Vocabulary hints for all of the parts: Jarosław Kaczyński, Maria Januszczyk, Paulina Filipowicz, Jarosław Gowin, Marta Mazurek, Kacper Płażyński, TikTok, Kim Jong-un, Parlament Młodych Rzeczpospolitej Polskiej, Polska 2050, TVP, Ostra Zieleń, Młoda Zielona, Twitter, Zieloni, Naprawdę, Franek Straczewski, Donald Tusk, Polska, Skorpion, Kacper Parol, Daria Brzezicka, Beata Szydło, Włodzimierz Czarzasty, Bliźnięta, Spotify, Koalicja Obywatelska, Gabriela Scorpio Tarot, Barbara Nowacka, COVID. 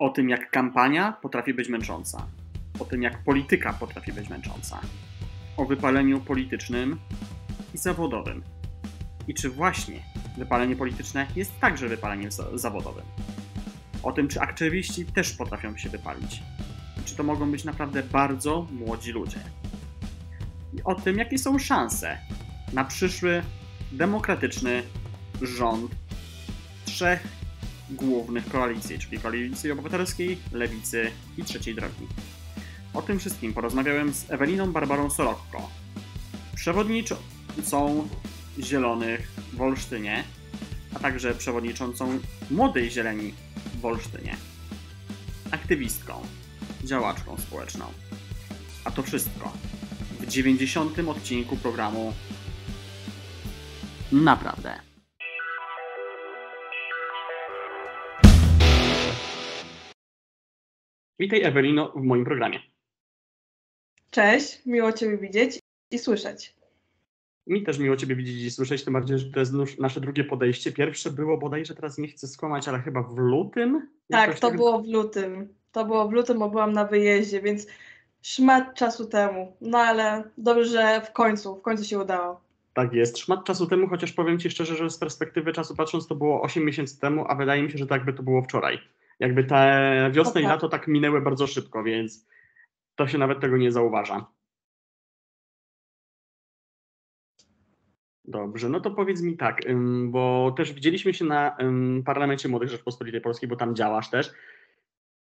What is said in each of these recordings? o tym, jak kampania potrafi być męcząca, o tym, jak polityka potrafi być męcząca, o wypaleniu politycznym i zawodowym. I czy właśnie wypalenie polityczne jest także wypaleniem zawodowym? O tym, czy aktywiści też potrafią się wypalić. Czy to mogą być naprawdę bardzo młodzi ludzie. I o tym, jakie są szanse na przyszły, demokratyczny rząd trzech głównych koalicji, czyli Koalicji Obywatelskiej, Lewicy i Trzeciej Drogi. O tym wszystkim porozmawiałem z Eweliną Barbarą Soroko, przewodniczącą Zielonych w Olsztynie, a także przewodniczącą Młodej Zieleni w Olsztynie, aktywistką, działaczką społeczną. A to wszystko w 90. odcinku programu Naprawdę. Witaj, Ewelino, w moim programie. Cześć, miło Ciebie widzieć i słyszeć. Mi też miło Ciebie widzieć i słyszeć, tym bardziej, że to jest nasze drugie podejście. Pierwsze było bodajże, teraz nie chcę skłamać, ale chyba w lutym? Tak, to było w lutym. To było w lutym, bo byłam na wyjeździe, więc szmat czasu temu. No ale dobrze, że w końcu się udało. Tak jest, szmat czasu temu, chociaż powiem Ci szczerze, że z perspektywy czasu patrząc to było 8 miesięcy temu, a wydaje mi się, że tak by to było wczoraj. Jakby te wiosna i lato tak minęły bardzo szybko, więc to się nawet tego nie zauważa. Dobrze, no to powiedz mi tak, bo też widzieliśmy się na Parlamencie Młodych Rzeczpospolitej Polskiej, bo tam działasz też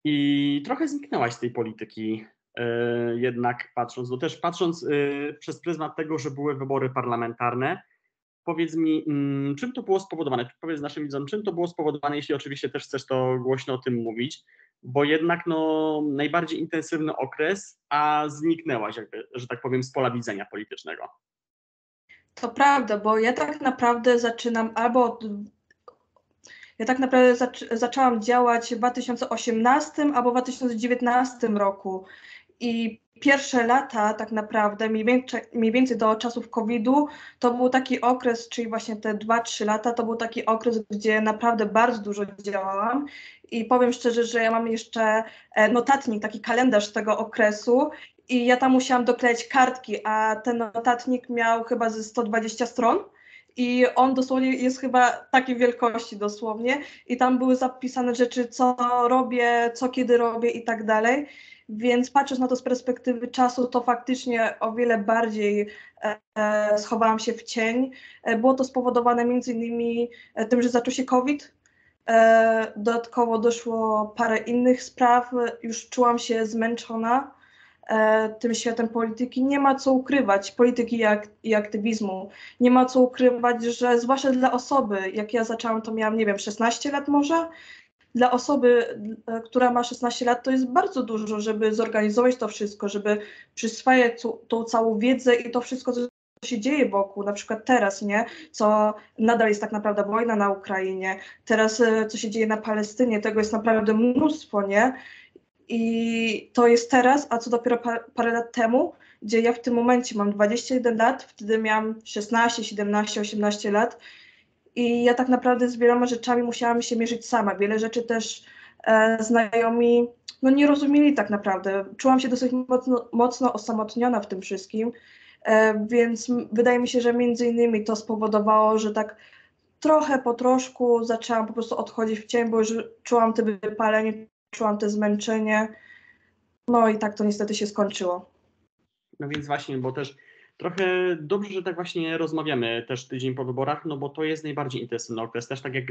i trochę zniknęłaś z tej polityki, jednak patrząc, bo też patrząc przez pryzmat tego, że były wybory parlamentarne, powiedz mi, czym to było spowodowane? Powiedz naszym widzom, czym to było spowodowane, jeśli oczywiście też chcesz to głośno o tym mówić, bo jednak no, najbardziej intensywny okres, a zniknęłaś jakby, że tak powiem, z pola widzenia politycznego. To prawda, bo ja tak naprawdę zaczęłam działać w 2018 albo 2019 roku i pierwsze lata tak naprawdę, mniej więcej do czasów COVID-u, to był taki okres, czyli właśnie te 2-3 lata, to był taki okres, gdzie naprawdę bardzo dużo działałam i powiem szczerze, że ja mam jeszcze notatnik, taki kalendarz tego okresu i ja tam musiałam doklejać kartki, a ten notatnik miał chyba ze 120 stron. I on dosłownie jest chyba takiej wielkości dosłownie i tam były zapisane rzeczy, co robię, co kiedy robię i tak dalej. Więc patrząc na to z perspektywy czasu, to faktycznie o wiele bardziej schowałam się w cień. Było to spowodowane między innymi tym, że zaczął się COVID. Dodatkowo doszło parę innych spraw. Już czułam się zmęczona tym światem polityki. Nie ma co ukrywać, polityki i aktywizmu. Nie ma co ukrywać, że zwłaszcza dla osoby, jak ja zaczęłam, to miałam, nie wiem, 16 lat może. Dla osoby, która ma 16 lat, to jest bardzo dużo, żeby zorganizować to wszystko, żeby przyswajać tą całą wiedzę i to wszystko, co się dzieje wokół, na przykład teraz, nie? Co nadal jest tak naprawdę wojna na Ukrainie, teraz co się dzieje na Palestynie, tego jest naprawdę mnóstwo, nie? I to jest teraz, a co dopiero parę lat temu, gdzie ja w tym momencie mam 21 lat, wtedy miałam 16, 17, 18 lat i ja tak naprawdę z wieloma rzeczami musiałam się mierzyć sama. Wiele rzeczy też znajomi nie rozumieli tak naprawdę. Czułam się dosyć mocno osamotniona w tym wszystkim, więc wydaje mi się, że między innymi to spowodowało, że tak trochę po troszku zaczęłam po prostu odchodzić w cień, bo już czułam te wypalenie, czułam te zmęczenie, no i tak to niestety się skończyło. No więc właśnie, bo też trochę dobrze, że tak właśnie rozmawiamy też tydzień po wyborach, no bo to jest najbardziej intensywny okres. Też tak jak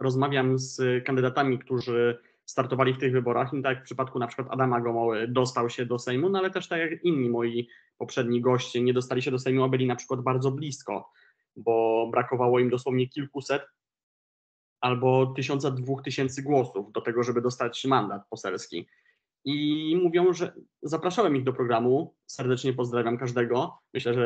rozmawiam z kandydatami, którzy startowali w tych wyborach, nie tak jak w przypadku na przykład Adama Gomoły dostał się do Sejmu, no ale też tak jak inni moi poprzedni goście nie dostali się do Sejmu, a byli na przykład bardzo blisko, bo brakowało im dosłownie kilkuset albo 1000, 2000 głosów do tego, żeby dostać mandat poselski. I mówią, że zapraszałem ich do programu, serdecznie pozdrawiam każdego, myślę, że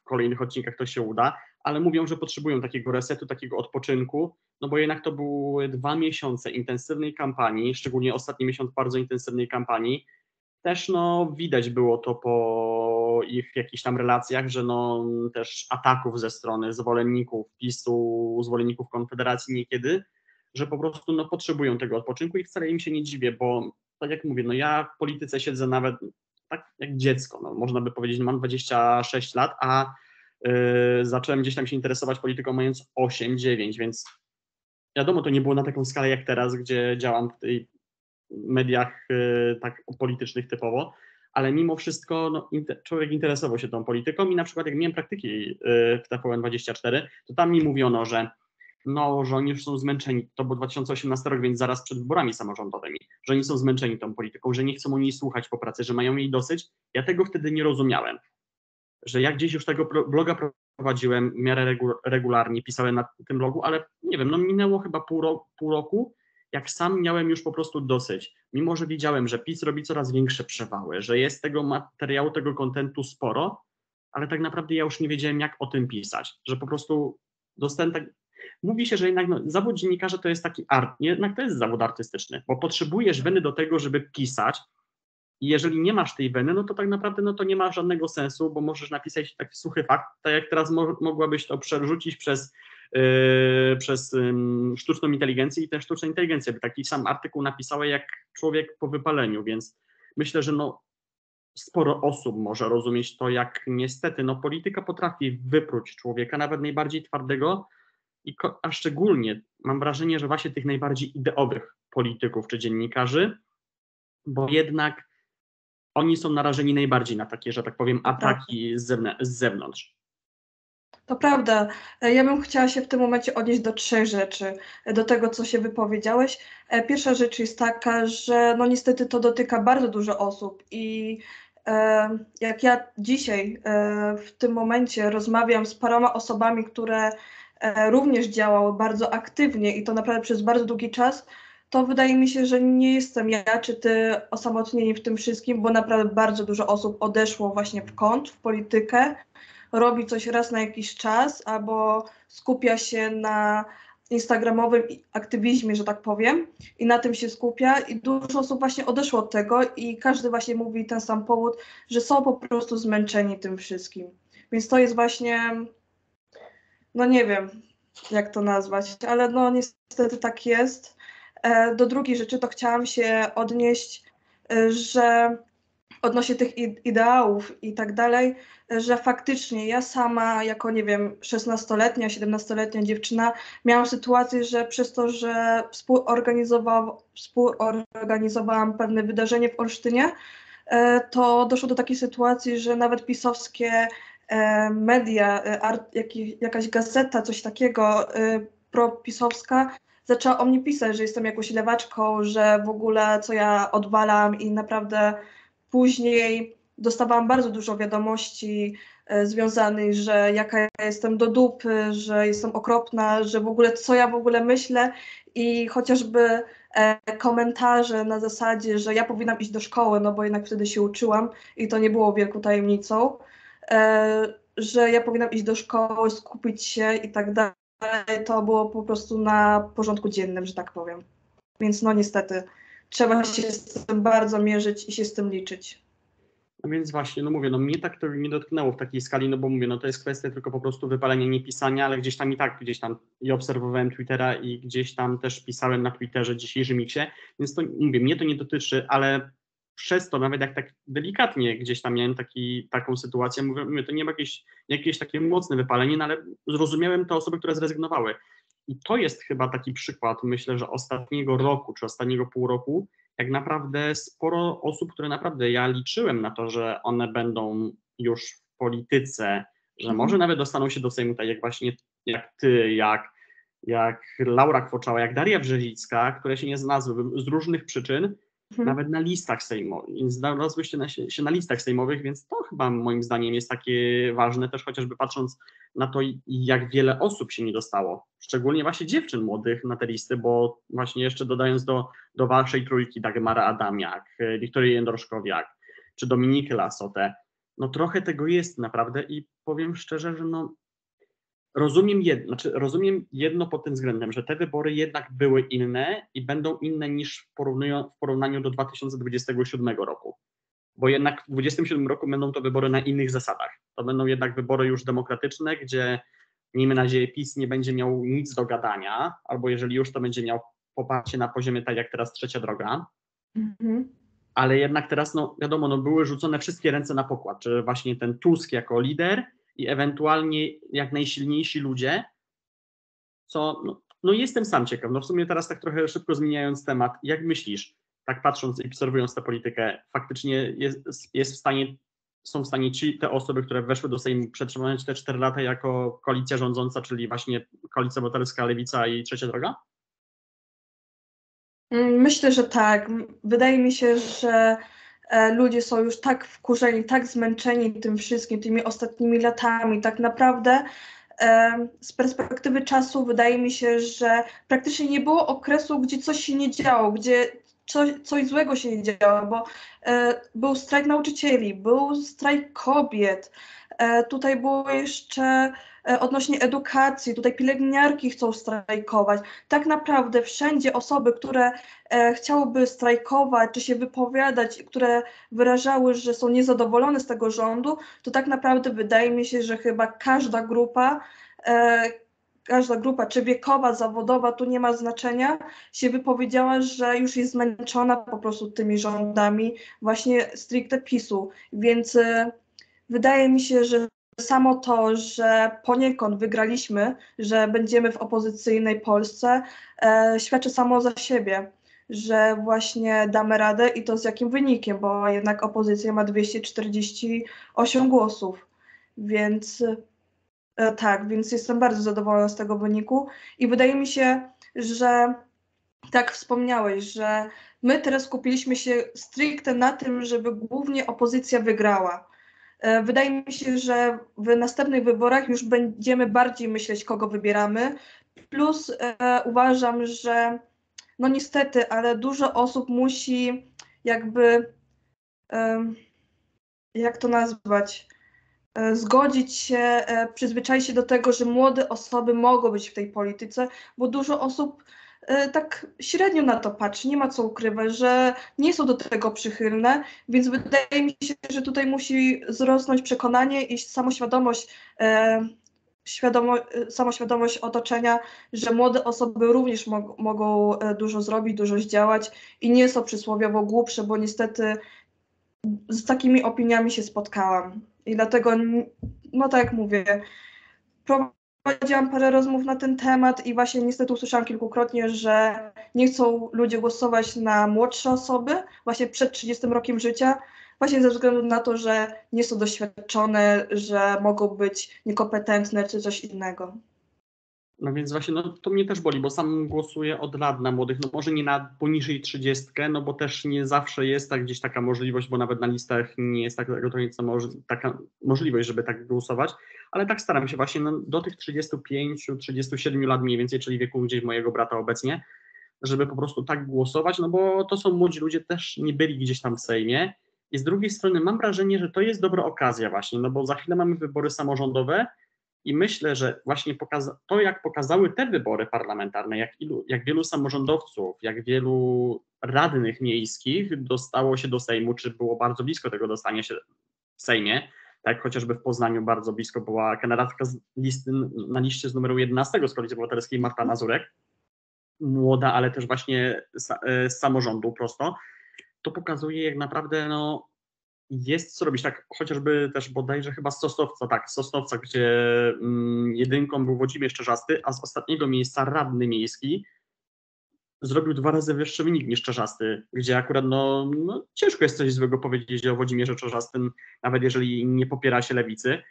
w kolejnych odcinkach to się uda, ale mówią, że potrzebują takiego resetu, takiego odpoczynku, no bo jednak to były 2 miesiące intensywnej kampanii, szczególnie ostatni miesiąc bardzo intensywnej kampanii. Też widać było to po ich jakichś tam relacjach, że też ataków ze strony zwolenników PiS-u, zwolenników Konfederacji niekiedy, że po prostu no, potrzebują tego odpoczynku i wcale im się nie dziwię, bo tak jak mówię, no ja w polityce siedzę nawet tak jak dziecko, no, można by powiedzieć, no, mam 26 lat, a zacząłem gdzieś tam się interesować polityką mając 8-9, więc wiadomo, to nie było na taką skalę jak teraz, gdzie działam w tych mediach tak politycznych typowo, ale mimo wszystko no, człowiek interesował się tą polityką i na przykład jak miałem praktyki w TVN24, to tam mi mówiono, że oni już są zmęczeni, to był 2018 rok, więc zaraz przed wyborami samorządowymi, że oni są zmęczeni tą polityką, że nie chcą o niej słuchać po pracy, że mają jej dosyć. Ja tego wtedy nie rozumiałem, że ja gdzieś już tego bloga prowadziłem w miarę regularnie, pisałem na tym blogu, ale nie wiem, no minęło chyba pół roku, jak sam miałem już po prostu dosyć, mimo że widziałem, że PiS robi coraz większe przewały, że jest tego materiału, tego kontentu sporo, ale tak naprawdę ja już nie wiedziałem, jak o tym pisać, że po prostu dostałem tak. Mówi się, że jednak no, zawód dziennikarza to jest taki art, jednak to jest zawód artystyczny, bo potrzebujesz weny do tego, żeby pisać i jeżeli nie masz tej weny, no to tak naprawdę no, to nie ma żadnego sensu, bo możesz napisać taki suchy fakt, tak jak teraz mogłabyś to przerzucić przez sztuczną inteligencję i ta sztuczna inteligencja by taki sam artykuł napisała jak człowiek po wypaleniu, więc myślę, że no, sporo osób może rozumieć to, jak niestety no, polityka potrafi wypróć człowieka, nawet najbardziej twardego, a szczególnie mam wrażenie, że właśnie tych najbardziej ideowych polityków czy dziennikarzy, bo jednak oni są narażeni najbardziej na takie, że tak powiem, ataki z zewnątrz. To prawda. Ja bym chciała się w tym momencie odnieść do trzech rzeczy, do tego, co się wypowiedziałeś. Pierwsza rzecz jest taka, że no niestety to dotyka bardzo dużo osób i jak ja dzisiaj w tym momencie rozmawiam z paroma osobami, które również działały bardzo aktywnie i to naprawdę przez bardzo długi czas, to wydaje mi się, że nie jestem ja czy ty osamotnieni w tym wszystkim, bo naprawdę bardzo dużo osób odeszło właśnie w kąt, w politykę, robi coś raz na jakiś czas albo skupia się na instagramowym aktywizmie, że tak powiem, i na tym się skupia i dużo osób właśnie odeszło od tego i każdy właśnie mówi ten sam powód, że są po prostu zmęczeni tym wszystkim. Więc to jest właśnie... No nie wiem, jak to nazwać, ale no niestety tak jest. Do drugiej rzeczy to chciałam się odnieść, że odnośnie tych ideałów i tak dalej, że faktycznie ja sama jako, nie wiem, 16-letnia, 17-letnia dziewczyna miałam sytuację, że przez to, że współorganizowałam pewne wydarzenie w Olsztynie, to doszło do takiej sytuacji, że nawet pisowskie media, jakaś gazeta, coś takiego propisowska zaczęła o mnie pisać, że jestem jakąś lewaczką, że w ogóle co ja odwalam i naprawdę później dostawałam bardzo dużo wiadomości związanych, że jaka ja jestem do dupy, że jestem okropna, że w ogóle co ja w ogóle myślę i chociażby komentarze na zasadzie, że ja powinnam iść do szkoły, no bo jednak wtedy się uczyłam i to nie było wielką tajemnicą. Że ja powinnam iść do szkoły, skupić się i tak dalej, to było po prostu na porządku dziennym, że tak powiem. Więc no niestety, trzeba się z tym bardzo mierzyć i się z tym liczyć. No więc właśnie, no mówię, no mnie tak to nie dotknęło w takiej skali, no bo mówię, no to jest kwestia tylko po prostu wypalenia, nie pisania, ale gdzieś tam i tak, i obserwowałem Twittera i gdzieś tam też pisałem na Twitterze dzisiejszym X, więc to mówię, mnie to nie dotyczy, ale... Przez to nawet jak tak delikatnie gdzieś tam miałem taką sytuację, mówię, to nie ma jakieś takie mocne wypalenie, no ale zrozumiałem te osoby, które zrezygnowały. I to jest chyba taki przykład, myślę, że ostatniego roku czy ostatniego pół roku, jak naprawdę sporo osób, które naprawdę ja liczyłem na to, że one będą już w polityce, że może nawet dostaną się do Sejmu, tak jak właśnie jak ty, jak Laura Kwoczała, jak Daria Brzezicka, które się nie znalazły z różnych przyczyn, nawet na listach sejmowych, znalazły się na listach sejmowych, więc to chyba moim zdaniem jest takie ważne też chociażby patrząc na to, jak wiele osób się nie dostało, szczególnie właśnie dziewczyn młodych na te listy, bo właśnie jeszcze dodając do waszej trójki Dagmara Adamiak, Wiktorię Jędroszkowiak czy Dominikę Lasotę, no trochę tego jest naprawdę i powiem szczerze, że no rozumiem jedno pod tym względem, że te wybory jednak były inne i będą inne niż w porównaniu do 2027 roku, bo jednak w 2027 roku będą to wybory na innych zasadach. To będą jednak wybory już demokratyczne, gdzie miejmy nadzieję, PiS nie będzie miał nic do gadania, albo jeżeli już, to będzie miał poparcie na poziomie tak jak teraz Trzecia Droga. Mhm. Ale jednak teraz, no wiadomo, no, były rzucone wszystkie ręce na pokład, czy właśnie ten Tusk jako lider i ewentualnie jak najsilniejsi ludzie, co no jestem sam ciekaw, no w sumie teraz tak trochę szybko zmieniając temat, jak myślisz, tak patrząc i obserwując tę politykę, faktycznie są w stanie te osoby, które weszły do Sejmu, przetrzymać te 4 lata jako koalicja rządząca, czyli właśnie Koalicja Obywatelska, Lewica i Trzecia Droga? Myślę, że tak. Wydaje mi się, że ludzie są już tak wkurzeni, tak zmęczeni tym wszystkim, tymi ostatnimi latami. Tak naprawdę z perspektywy czasu wydaje mi się, że praktycznie nie było okresu, gdzie coś się nie działo, gdzie coś złego się nie działo, bo był strajk nauczycieli, był strajk kobiet, tutaj było jeszcze odnośnie edukacji, tutaj pielęgniarki chcą strajkować. Tak naprawdę wszędzie osoby, które chciałyby strajkować czy się wypowiadać, które wyrażały, że są niezadowolone z tego rządu, to tak naprawdę wydaje mi się, że chyba każda grupa, czy wiekowa, zawodowa, tu nie ma znaczenia, się wypowiedziała, że już jest zmęczona po prostu tymi rządami właśnie stricte PiS-u, więc wydaje mi się, że samo to, że poniekąd wygraliśmy, że będziemy w opozycyjnej Polsce, świadczy samo za siebie, że właśnie damy radę i to z jakim wynikiem, bo jednak opozycja ma 248 głosów, więc tak, więc jestem bardzo zadowolona z tego wyniku i wydaje mi się, że tak wspomniałeś, że my teraz skupiliśmy się stricte na tym, żeby głównie opozycja wygrała. Wydaje mi się, że w następnych wyborach już będziemy bardziej myśleć, kogo wybieramy. Plus uważam, że no niestety, ale dużo osób musi jakby, jak to nazwać, zgodzić się, przyzwyczaić się do tego, że młode osoby mogą być w tej polityce, bo dużo osób tak średnio na to patrzy, nie ma co ukrywać, że nie są do tego przychylne, więc wydaje mi się, że tutaj musi wzrosnąć przekonanie i samoświadomość otoczenia, że młode osoby również mogą dużo zrobić, dużo zdziałać i nie są przysłowiowo głupsze, bo niestety z takimi opiniami się spotkałam i dlatego, no tak jak mówię, prowadziłam parę rozmów na ten temat i właśnie niestety usłyszałam kilkukrotnie, że nie chcą ludzie głosować na młodsze osoby właśnie przed 30 rokiem życia, właśnie ze względu na to, że nie są doświadczone, że mogą być niekompetentne czy coś innego. No więc właśnie, no to mnie też boli, bo sam głosuję od lat na młodych, no może nie na poniżej 30, no bo też nie zawsze jest tak gdzieś taka możliwość, bo nawet na listach nie jest taka możliwość, żeby tak głosować, ale tak staram się właśnie no, do tych 35-37 lat mniej więcej, czyli wieku gdzieś mojego brata obecnie, żeby po prostu tak głosować, no bo to są młodzi ludzie, też nie byli gdzieś tam w Sejmie i z drugiej strony mam wrażenie, że to jest dobra okazja właśnie, no bo za chwilę mamy wybory samorządowe. I myślę, że właśnie to, jak pokazały te wybory parlamentarne, jak wielu samorządowców, jak wielu radnych miejskich dostało się do Sejmu, czy było bardzo blisko tego dostania się w Sejmie, tak chociażby w Poznaniu bardzo blisko była kandydatka na liście z numeru 11 z Koalicji Obywatelskiej Marta Mazurek, młoda, ale też właśnie z samorządu prosto, to pokazuje jak naprawdę no, jest co robić, tak chociażby też bodajże chyba z Sosnowca, gdzie jedynką był Włodzimierz Czarzasty, a z ostatniego miejsca radny miejski zrobił 2 razy wyższy wynik niż Czarzasty, gdzie akurat no ciężko jest coś złego powiedzieć o Włodzimierzu Czarzastym, nawet jeżeli nie popiera się lewicy,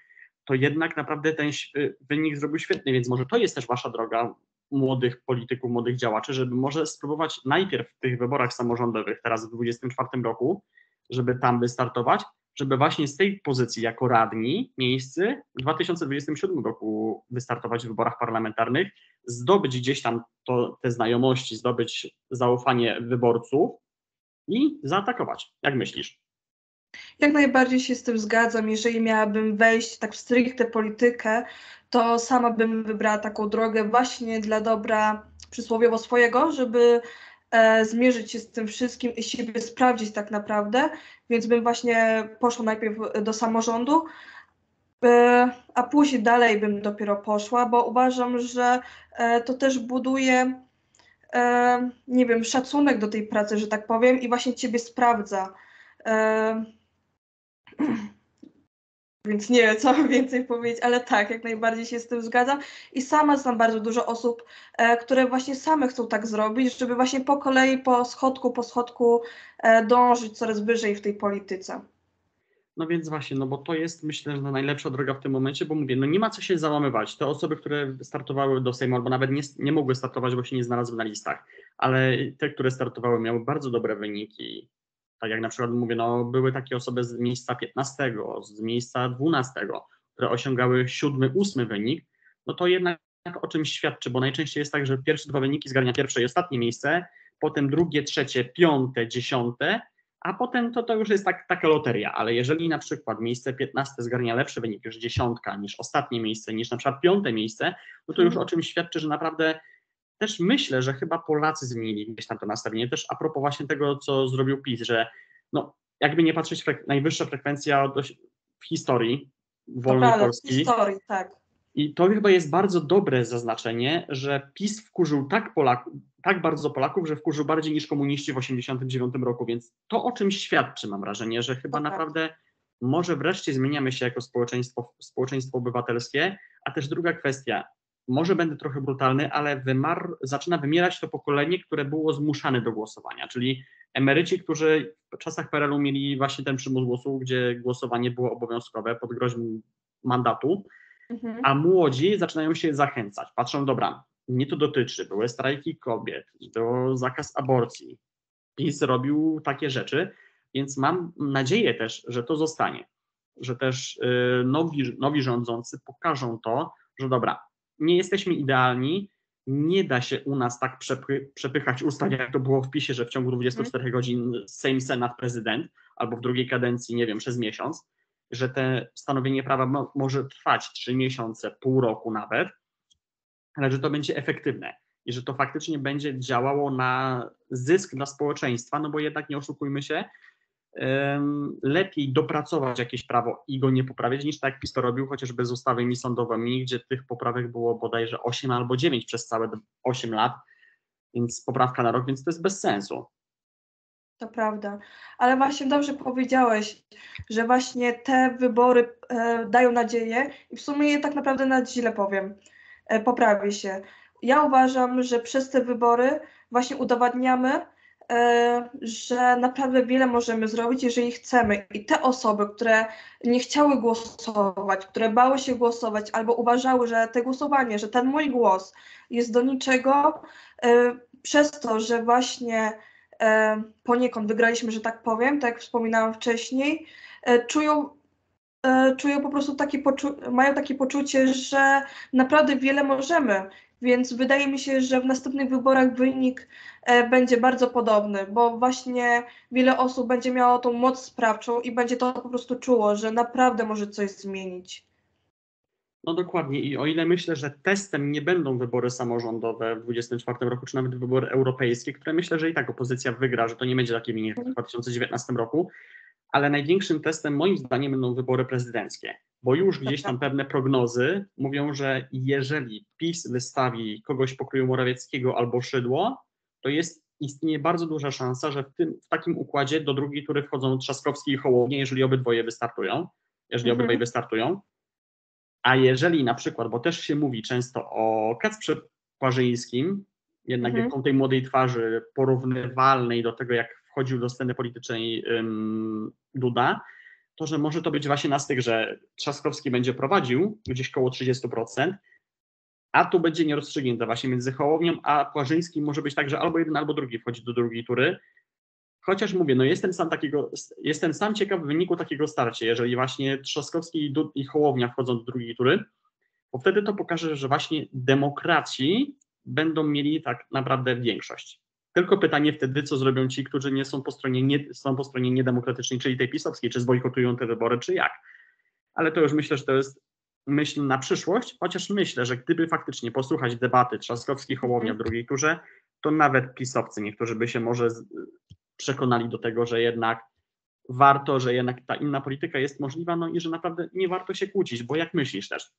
to jednak naprawdę ten wynik zrobił świetny, więc może to jest też wasza droga młodych polityków, młodych działaczy, żeby może spróbować najpierw w tych wyborach samorządowych teraz w 2024 roku, żeby tam wystartować, żeby właśnie z tej pozycji jako radni miejscy w 2027 roku wystartować w wyborach parlamentarnych, zdobyć gdzieś tam te znajomości, zdobyć zaufanie wyborców i zaatakować. Jak myślisz? Jak najbardziej się z tym zgadzam. Jeżeli miałabym wejść tak w stricte politykę, to sama bym wybrała taką drogę właśnie dla dobra przysłowiowo swojego, żeby zmierzyć się z tym wszystkim i siebie sprawdzić tak naprawdę, więc bym właśnie poszła najpierw do samorządu, a później dalej bym dopiero poszła, bo uważam, że to też buduje, nie wiem, szacunek do tej pracy, że tak powiem, i właśnie ciebie sprawdza. Więc nie wiem, co więcej powiedzieć, ale tak, jak najbardziej się z tym zgadzam. I sama znam bardzo dużo osób, które właśnie same chcą tak zrobić, żeby właśnie po kolei, po schodku dążyć coraz wyżej w tej polityce. No więc właśnie, no bo to jest, myślę, że najlepsza droga w tym momencie, bo mówię, no nie ma co się załamywać. Te osoby, które startowały do Sejmu albo nawet nie mogły startować, bo się nie znalazły na listach, ale te, które startowały, miały bardzo dobre wyniki. Tak jak na przykład mówię, no były takie osoby z miejsca 15, z miejsca 12, które osiągały 7., 8. wynik, no to jednak o czymś świadczy, bo najczęściej jest tak, że pierwsze dwa wyniki zgarnia pierwsze i ostatnie miejsce, potem drugie, trzecie, piąte, 10, a potem to już jest taka loteria, ale jeżeli na przykład miejsce 15 zgarnia lepszy wynik, już 10 niż ostatnie miejsce, niż na przykład 5. miejsce, no to już o czymś świadczy, że naprawdę też myślę, że chyba Polacy zmienili gdzieś tam to nastawienie, też a propos właśnie tego, co zrobił PiS, że no, jakby nie patrzeć, najwyższa frekwencja w historii wolnej Polski. W historii, tak. I to chyba jest bardzo dobre zaznaczenie, że PiS wkurzył tak bardzo Polaków, że wkurzył bardziej niż komuniści w 1989 roku, więc to o czymś świadczy, mam wrażenie, że chyba naprawdę może wreszcie zmieniamy się jako społeczeństwo obywatelskie, a też druga kwestia, może będę trochę brutalny, ale zaczyna wymierać to pokolenie, które było zmuszane do głosowania, czyli emeryci, którzy w czasach PRL-u mieli właśnie ten przymus głosu, gdzie głosowanie było obowiązkowe pod groźbą mandatu, a młodzi zaczynają się zachęcać, patrzą, dobra, mnie to dotyczy, były strajki kobiet, był zakaz aborcji, PiS robił takie rzeczy, więc mam nadzieję też, że to zostanie, że też nowi rządzący pokażą to, że dobra, nie jesteśmy idealni, nie da się u nas tak przepychać ustaw, jak to było w PiS-ie, że w ciągu 24 godzin Sejm, Senat, prezydent, albo w drugiej kadencji, nie wiem, przez miesiąc, że te stanowienie prawa może trwać 3 miesiące, pół roku nawet, ale że to będzie efektywne i że to faktycznie będzie działało na zysk dla społeczeństwa, no bo jednak nie oszukujmy się, lepiej dopracować jakieś prawo i go nie poprawiać, niż tak jak PiS to robił, chociażby z ustawami sądowymi, gdzie tych poprawek było bodajże 8 albo 9 przez całe 8 lat, więc poprawka na rok, więc to jest bez sensu. To prawda, ale właśnie dobrze powiedziałeś, że właśnie te wybory dają nadzieję i w sumie je tak naprawdę na źle powiem, poprawi się. Ja uważam, że przez te wybory właśnie udowadniamy, że naprawdę wiele możemy zrobić, jeżeli chcemy. I te osoby, które nie chciały głosować, które bały się głosować albo uważały, że to głosowanie, że ten mój głos jest do niczego, przez to, że właśnie poniekąd wygraliśmy, że tak powiem, tak jak wspominałam wcześniej, czują po prostu mają takie poczucie, że naprawdę wiele możemy. Więc wydaje mi się, że w następnych wyborach wynik będzie bardzo podobny, bo właśnie wiele osób będzie miało tą moc sprawczą i będzie to po prostu czuło, że naprawdę może coś zmienić. No dokładnie i o ile myślę, że testem nie będą wybory samorządowe w 2024 roku, czy nawet wybory europejskie, które myślę, że i tak opozycja wygra, że to nie będzie takie jak w 2019 roku, ale największym testem moim zdaniem będą wybory prezydenckie, bo już gdzieś tam pewne prognozy mówią, że jeżeli PiS wystawi kogoś pokroju Morawieckiego albo Szydło, to istnieje bardzo duża szansa, że w takim układzie do drugiej tury wchodzą Trzaskowski i Hołownia, jeżeli obydwoje wystartują, a jeżeli na przykład, bo też się mówi często o Kacprze Płażyńskim, jednak jaką tej młodej twarzy porównywalnej do tego, jak wchodził do sceny politycznej Duda, to, że może to być właśnie na styk, że Trzaskowski będzie prowadził gdzieś koło 30%, a tu będzie nierozstrzygnięte właśnie między Hołownią a Płażyńskim, może być tak, że albo jeden, albo drugi wchodzi do drugiej tury. Chociaż mówię, no jestem sam ciekaw wyniku takiego starcia, jeżeli właśnie Trzaskowski i Hołownia wchodzą do drugiej tury, bo wtedy to pokaże, że właśnie demokraci będą mieli tak naprawdę większość. Tylko pytanie wtedy, co zrobią ci, którzy nie są po stronie niedemokratycznej, czyli tej pisowskiej, czy zbojkotują te wybory, czy jak. Ale to już myślę, że to jest myśl na przyszłość, chociaż myślę, że gdyby faktycznie posłuchać debaty Trzaskowski-Hołownia w drugiej turze, to nawet pisowcy niektórzy by się może przekonali do tego, że jednak warto, że jednak ta inna polityka jest możliwa, no i że naprawdę nie warto się kłócić, bo jak myślisz też,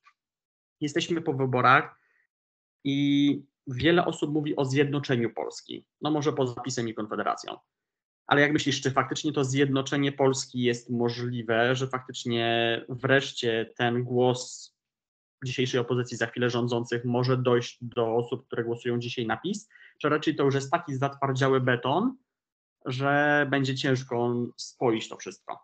jesteśmy po wyborach i wiele osób mówi o zjednoczeniu Polski, no może poza PiS-em i Konfederacją, ale jak myślisz, czy faktycznie to zjednoczenie Polski jest możliwe, że faktycznie wreszcie ten głos dzisiejszej opozycji za chwilę rządzących może dojść do osób, które głosują dzisiaj na PiS, czy raczej to już jest taki zatwardziały beton, że będzie ciężko spoić to wszystko?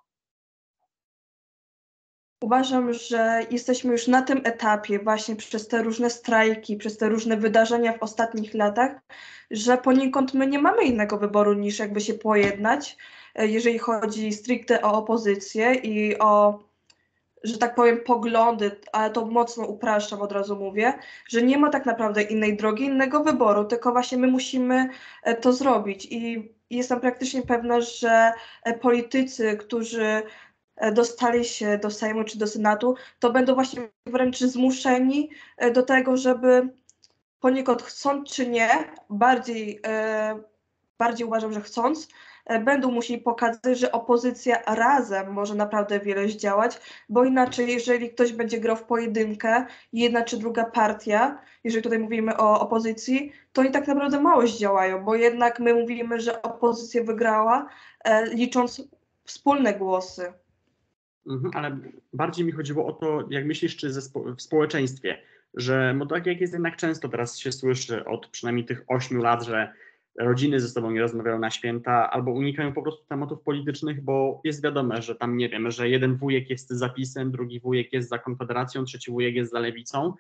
Uważam, że jesteśmy już na tym etapie właśnie przez te różne strajki, przez te różne wydarzenia w ostatnich latach, że poniekąd my nie mamy innego wyboru niż jakby się pojednać, jeżeli chodzi stricte o opozycję i o, że tak powiem, poglądy, ale to mocno upraszczam, od razu mówię, że nie ma tak naprawdę innej drogi, innego wyboru, tylko właśnie my musimy to zrobić i jestem praktycznie pewna, że politycy, którzy dostali się do Sejmu czy do Senatu, to będą właśnie wręcz zmuszeni do tego, żeby poniekąd chcąc czy nie, bardziej uważam, że chcąc, będą musieli pokazać, że opozycja razem może naprawdę wiele zdziałać, bo inaczej, jeżeli ktoś będzie grał w pojedynkę, jedna czy druga partia, jeżeli tutaj mówimy o opozycji, to oni tak naprawdę mało zdziałają, bo jednak my mówimy, że opozycja wygrała, licząc wspólne głosy. Mhm, ale bardziej mi chodziło o to, jak myślisz, czy w społeczeństwie, że bo tak jak jest jednak często, teraz się słyszy od przynajmniej tych 8 lat, że rodziny ze sobą nie rozmawiają na święta albo unikają po prostu tematów politycznych, bo jest wiadome, że tam nie wiem, że jeden wujek jest za PiS-em, drugi wujek jest za Konfederacją, trzeci wujek jest za Lewicą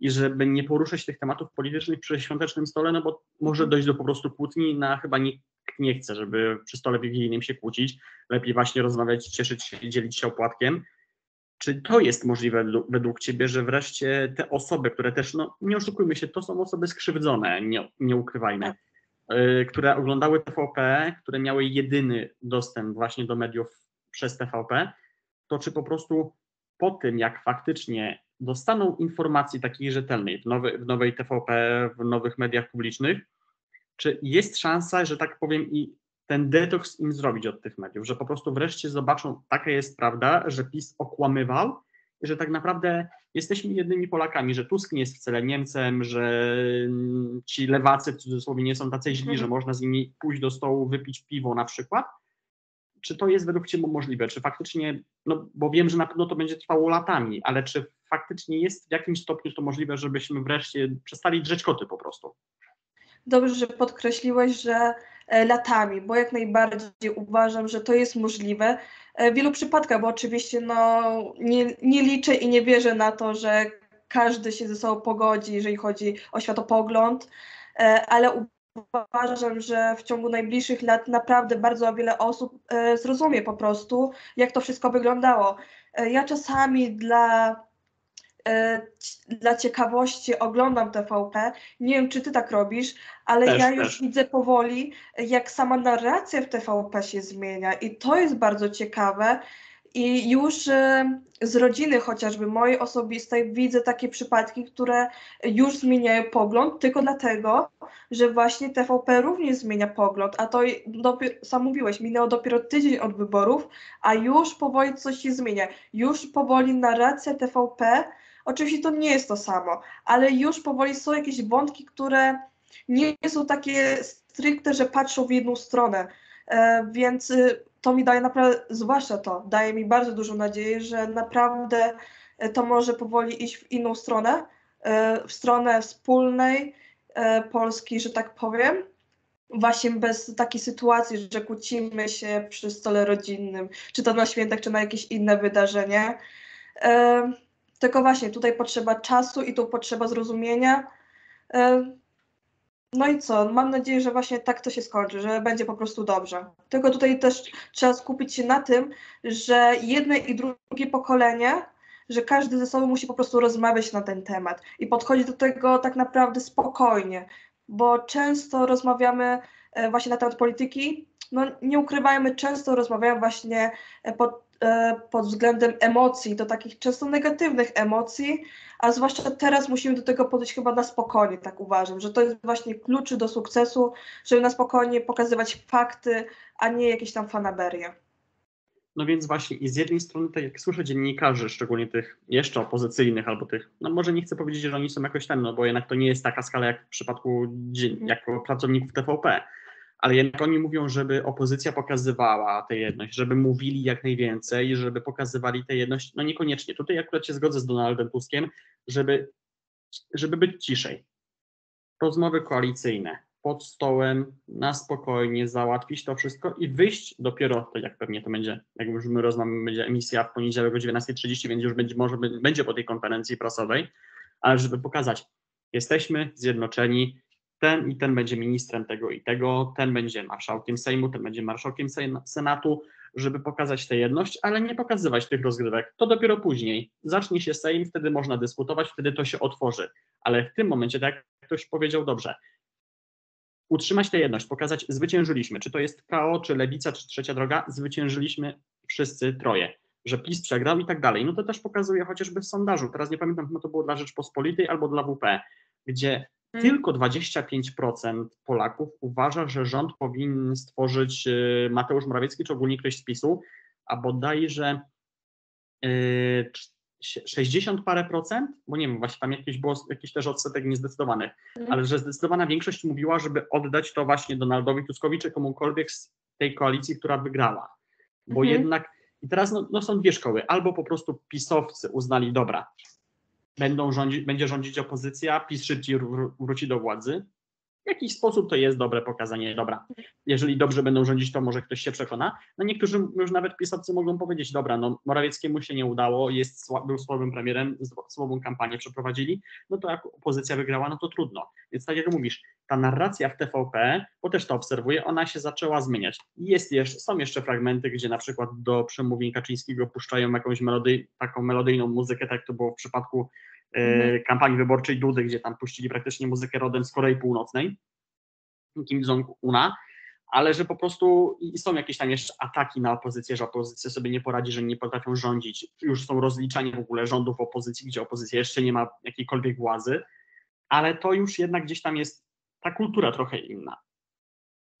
i żeby nie poruszać tych tematów politycznych przy świątecznym stole, no bo może dojść do po prostu kłótni, na chyba nikt nie chce, żeby przy stole wigilijnym się kłócić, lepiej właśnie rozmawiać, cieszyć się i dzielić się opłatkiem. Czy to jest możliwe według Ciebie, że wreszcie te osoby, które też, no nie oszukujmy się, to są osoby skrzywdzone, nie ukrywajmy, które oglądały TVP, które miały jedyny dostęp właśnie do mediów przez TVP, to czy po prostu po tym, jak faktycznie dostaną informacji takiej rzetelnej w nowej TVP, w nowych mediach publicznych, czy jest szansa, że tak powiem, i ten detoks im zrobić od tych mediów, że po prostu wreszcie zobaczą, taka jest prawda, że PiS okłamywał, że tak naprawdę jesteśmy jednymi Polakami, że Tusk nie jest wcale Niemcem, że ci lewacy w cudzysłowie nie są tacy źli, że można z nimi pójść do stołu, wypić piwo na przykład. Czy to jest według Ciebie możliwe? Czy faktycznie, no bo wiem, że na pewno to będzie trwało latami, ale czy faktycznie jest w jakimś stopniu to możliwe, żebyśmy wreszcie przestali drzeć koty po prostu? Dobrze, że podkreśliłeś, że latami, bo jak najbardziej uważam, że to jest możliwe w wielu przypadkach, bo oczywiście no, nie liczę i nie wierzę na to, że każdy się ze sobą pogodzi, jeżeli chodzi o światopogląd, ale uważam, że w ciągu najbliższych lat naprawdę bardzo wiele osób zrozumie po prostu, jak to wszystko wyglądało. Ja czasami dla ciekawości oglądam TVP. Nie wiem, czy ty tak robisz, ale ja już widzę powoli, jak sama narracja w TVP się zmienia i to jest bardzo ciekawe i już z rodziny chociażby mojej osobistej widzę takie przypadki, które już zmieniają pogląd tylko dlatego, że właśnie TVP również zmienia pogląd, a to sam mówiłeś, minęło dopiero tydzień od wyborów, a już powoli coś się zmienia, już powoli narracja TVP. Oczywiście to nie jest to samo, ale już powoli są jakieś wątki, które nie są takie stricte, że patrzą w jedną stronę, więc to mi daje naprawdę, zwłaszcza to, daje mi bardzo dużą nadzieję, że naprawdę to może powoli iść w inną stronę, w stronę wspólnej Polski, że tak powiem, właśnie bez takiej sytuacji, że kłócimy się przy stole rodzinnym, czy to na świętach, czy na jakieś inne wydarzenie. Tylko właśnie tutaj potrzeba czasu i tu potrzeba zrozumienia. No i co? Mam nadzieję, że właśnie tak to się skończy, że będzie po prostu dobrze. Tylko tutaj też trzeba skupić się na tym, że jedne i drugie pokolenie, że każdy ze sobą musi po prostu rozmawiać na ten temat i podchodzić do tego tak naprawdę spokojnie, bo często rozmawiamy właśnie na temat polityki, no nie ukrywajmy, często rozmawiamy właśnie pod względem emocji, do takich często negatywnych emocji, a zwłaszcza teraz musimy do tego podejść chyba na spokojnie, tak uważam, że to jest właśnie klucz do sukcesu, żeby na spokojnie pokazywać fakty, a nie jakieś tam fanaberie. No więc właśnie i z jednej strony, tak jak słyszę dziennikarzy, szczególnie tych jeszcze opozycyjnych albo tych, no może nie chcę powiedzieć, że oni są jakoś ten, no bo jednak to nie jest taka skala jak w przypadku jako pracowników TVP, ale jednak oni mówią, żeby opozycja pokazywała tę jedność, żeby mówili jak najwięcej, żeby pokazywali tę jedność, no niekoniecznie. Tutaj akurat się zgodzę z Donaldem Tuskiem, żeby być ciszej. Rozmowy koalicyjne pod stołem, na spokojnie załatwić to wszystko i wyjść dopiero, to jak pewnie to będzie, jak już my rozmawiamy, będzie emisja w poniedziałek o 19:30, więc już może będzie po tej konferencji prasowej, ale żeby pokazać, jesteśmy zjednoczeni, ten i ten będzie ministrem tego i tego, ten będzie marszałkiem Sejmu, ten będzie marszałkiem Senatu, żeby pokazać tę jedność, ale nie pokazywać tych rozgrywek. To dopiero później. Zacznie się Sejm, wtedy można dyskutować, wtedy to się otworzy. Ale w tym momencie, tak jak ktoś powiedział, dobrze, utrzymać tę jedność, pokazać, zwyciężyliśmy. Czy to jest KO, czy Lewica, czy Trzecia Droga, zwyciężyliśmy wszyscy troje. Że PiS przegrał i tak dalej. No to też pokazuje chociażby w sondażu. Teraz nie pamiętam, no to było dla Rzeczpospolitej albo dla WP, gdzie tylko 25% Polaków uważa, że rząd powinien stworzyć Mateusz Morawiecki czy ogólnie ktoś z PiS-u, a bodajże 60 parę procent, bo nie wiem, właśnie tam jakiś też odsetek niezdecydowanych, ale że zdecydowana większość mówiła, żeby oddać to właśnie Donaldowi Tuskowi czy komukolwiek z tej koalicji, która wygrała. Bo jednak, i teraz no są dwie szkoły, albo po prostu pisowcy uznali, dobra, będzie rządzić opozycja, PiS szybciej wróci do władzy. W jakiś sposób to jest dobre pokazanie, dobra, jeżeli dobrze będą rządzić, to może ktoś się przekona. No niektórzy już nawet pisowcy mogą powiedzieć, dobra, no Morawieckiemu się nie udało, był słabym premierem, słabą kampanię przeprowadzili, no to jak opozycja wygrała, no to trudno. Więc tak jak mówisz, ta narracja w TVP, bo też to obserwuję, ona się zaczęła zmieniać. Są jeszcze fragmenty, gdzie na przykład do przemówień Kaczyńskiego puszczają jakąś taką melodyjną muzykę, tak jak to było w przypadku kampanii wyborczej Dudy, gdzie tam puścili praktycznie muzykę rodem z Korei Północnej, Kim Jong-una, ale że po prostu są jakieś tam jeszcze ataki na opozycję, że opozycja sobie nie poradzi, że nie potrafią rządzić. Już są rozliczania w ogóle rządów opozycji, gdzie opozycja jeszcze nie ma jakiejkolwiek władzy, ale to już jednak gdzieś tam jest ta kultura trochę inna,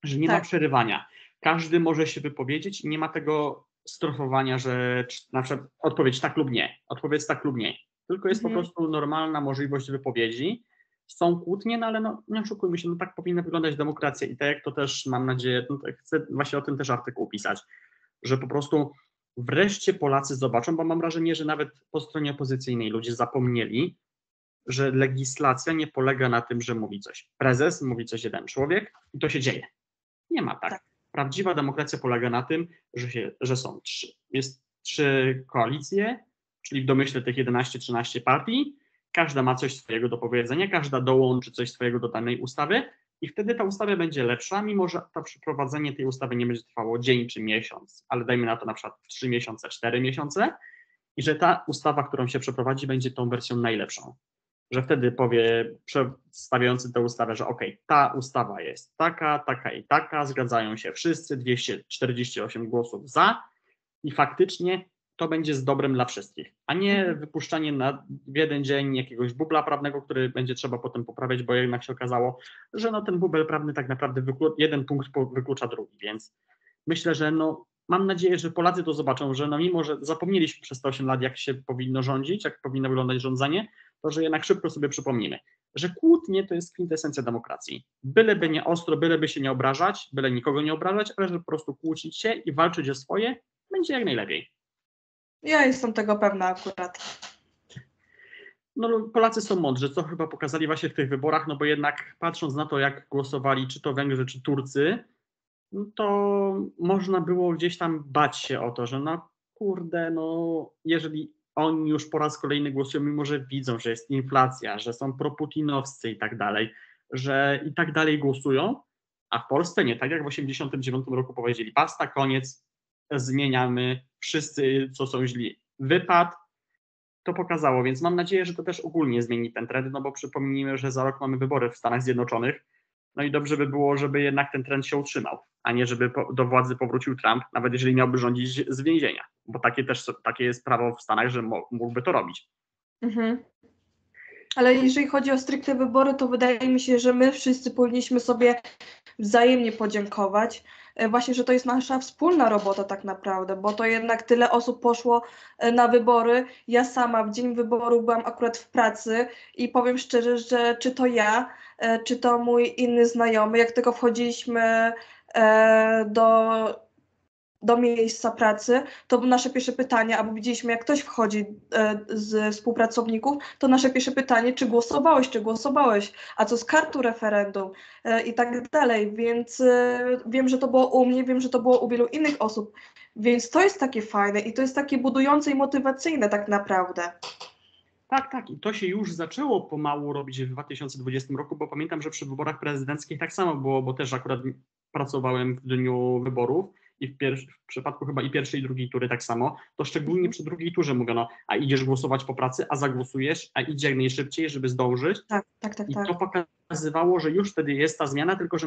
że nie ma przerywania. Każdy może się wypowiedzieć i nie ma tego strofowania, że na przykład odpowiedź tak lub nie, odpowiedź tak lub nie. Tylko jest po prostu normalna możliwość wypowiedzi. Są kłótnie, no ale no, nie oszukujmy się, no tak powinna wyglądać demokracja i tak jak to też mam nadzieję, no chcę właśnie o tym też artykuł pisać, że po prostu wreszcie Polacy zobaczą, bo mam wrażenie, że nawet po stronie opozycyjnej ludzie zapomnieli, że legislacja nie polega na tym, że mówi coś prezes, mówi coś jeden człowiek i to się dzieje. Nie ma tak. Prawdziwa demokracja polega na tym, że są trzy koalicje, czyli w domyśle tych 11-13 partii, każda ma coś swojego do powiedzenia, każda dołączy coś swojego do danej ustawy i wtedy ta ustawa będzie lepsza, mimo że to przeprowadzenie tej ustawy nie będzie trwało dzień czy miesiąc, ale dajmy na to na przykład 3 miesiące, 4 miesiące i że ta ustawa, którą się przeprowadzi, będzie tą wersją najlepszą. Że wtedy powie przedstawiający tę ustawę, że okej, ta ustawa jest taka, taka i taka, zgadzają się wszyscy, 248 głosów za i faktycznie to będzie z dobrem dla wszystkich, a nie wypuszczanie na jeden dzień jakiegoś bubla prawnego, który będzie trzeba potem poprawiać, bo jednak się okazało, że no ten bubel prawny tak naprawdę jeden punkt wyklucza drugi, więc myślę, że no mam nadzieję, że Polacy to zobaczą, że no mimo, że zapomnieliśmy przez te 8 lat, jak się powinno rządzić, jak powinno wyglądać rządzenie, to że jednak szybko sobie przypomnimy, że kłótnie to jest kwintesencja demokracji. Byleby nie ostro, byleby się nie obrażać, byle nikogo nie obrażać, ale że po prostu kłócić się i walczyć o swoje będzie jak najlepiej. Ja jestem tego pewna akurat. No Polacy są mądrzy, co chyba pokazali właśnie w tych wyborach, no bo jednak patrząc na to, jak głosowali czy to Węgrzy, czy Turcy, no to można było gdzieś tam bać się o to, że no kurde, no jeżeli oni już po raz kolejny głosują, mimo że widzą, że jest inflacja, że są proputinowscy i tak dalej, że i tak dalej głosują, a w Polsce nie, tak jak w 1989 roku powiedzieli, basta, koniec, zmieniamy, wszyscy, co są źli, wypad, to pokazało, więc mam nadzieję, że to też ogólnie zmieni ten trend, no bo przypomnijmy, że za rok mamy wybory w Stanach Zjednoczonych, no i dobrze by było, żeby jednak ten trend się utrzymał, a nie żeby do władzy powrócił Trump, nawet jeżeli miałby rządzić z więzienia, bo takie jest prawo w Stanach, że mógłby to robić. Ale jeżeli chodzi o stricte wybory, to wydaje mi się, że my wszyscy powinniśmy sobie wzajemnie podziękować właśnie, że to jest nasza wspólna robota tak naprawdę, bo to jednak tyle osób poszło na wybory. Ja sama w dzień wyboru byłam akurat w pracy i powiem szczerze, że czy to ja, czy to mój inny znajomy, jak tylko wchodziliśmy do miejsca pracy, to nasze pierwsze pytanie, albo widzieliśmy, jak ktoś wchodzi z współpracowników, to nasze pierwsze pytanie, czy głosowałeś, a co z kartą referendum i tak dalej, więc wiem, że to było u mnie, wiem, że to było u wielu innych osób, więc to jest takie fajne i to jest takie budujące i motywacyjne tak naprawdę. Tak. I to się już zaczęło pomału robić w 2020 roku, bo pamiętam, że przy wyborach prezydenckich tak samo było, bo też akurat pracowałem w dniu wyborów i w przypadku chyba i pierwszej, i drugiej tury tak samo, to szczególnie przy drugiej turze mówiono, a idziesz głosować po pracy, a zagłosujesz, a idzie jak najszybciej, żeby zdążyć. Tak. I to pokazywało, że już wtedy jest ta zmiana, tylko że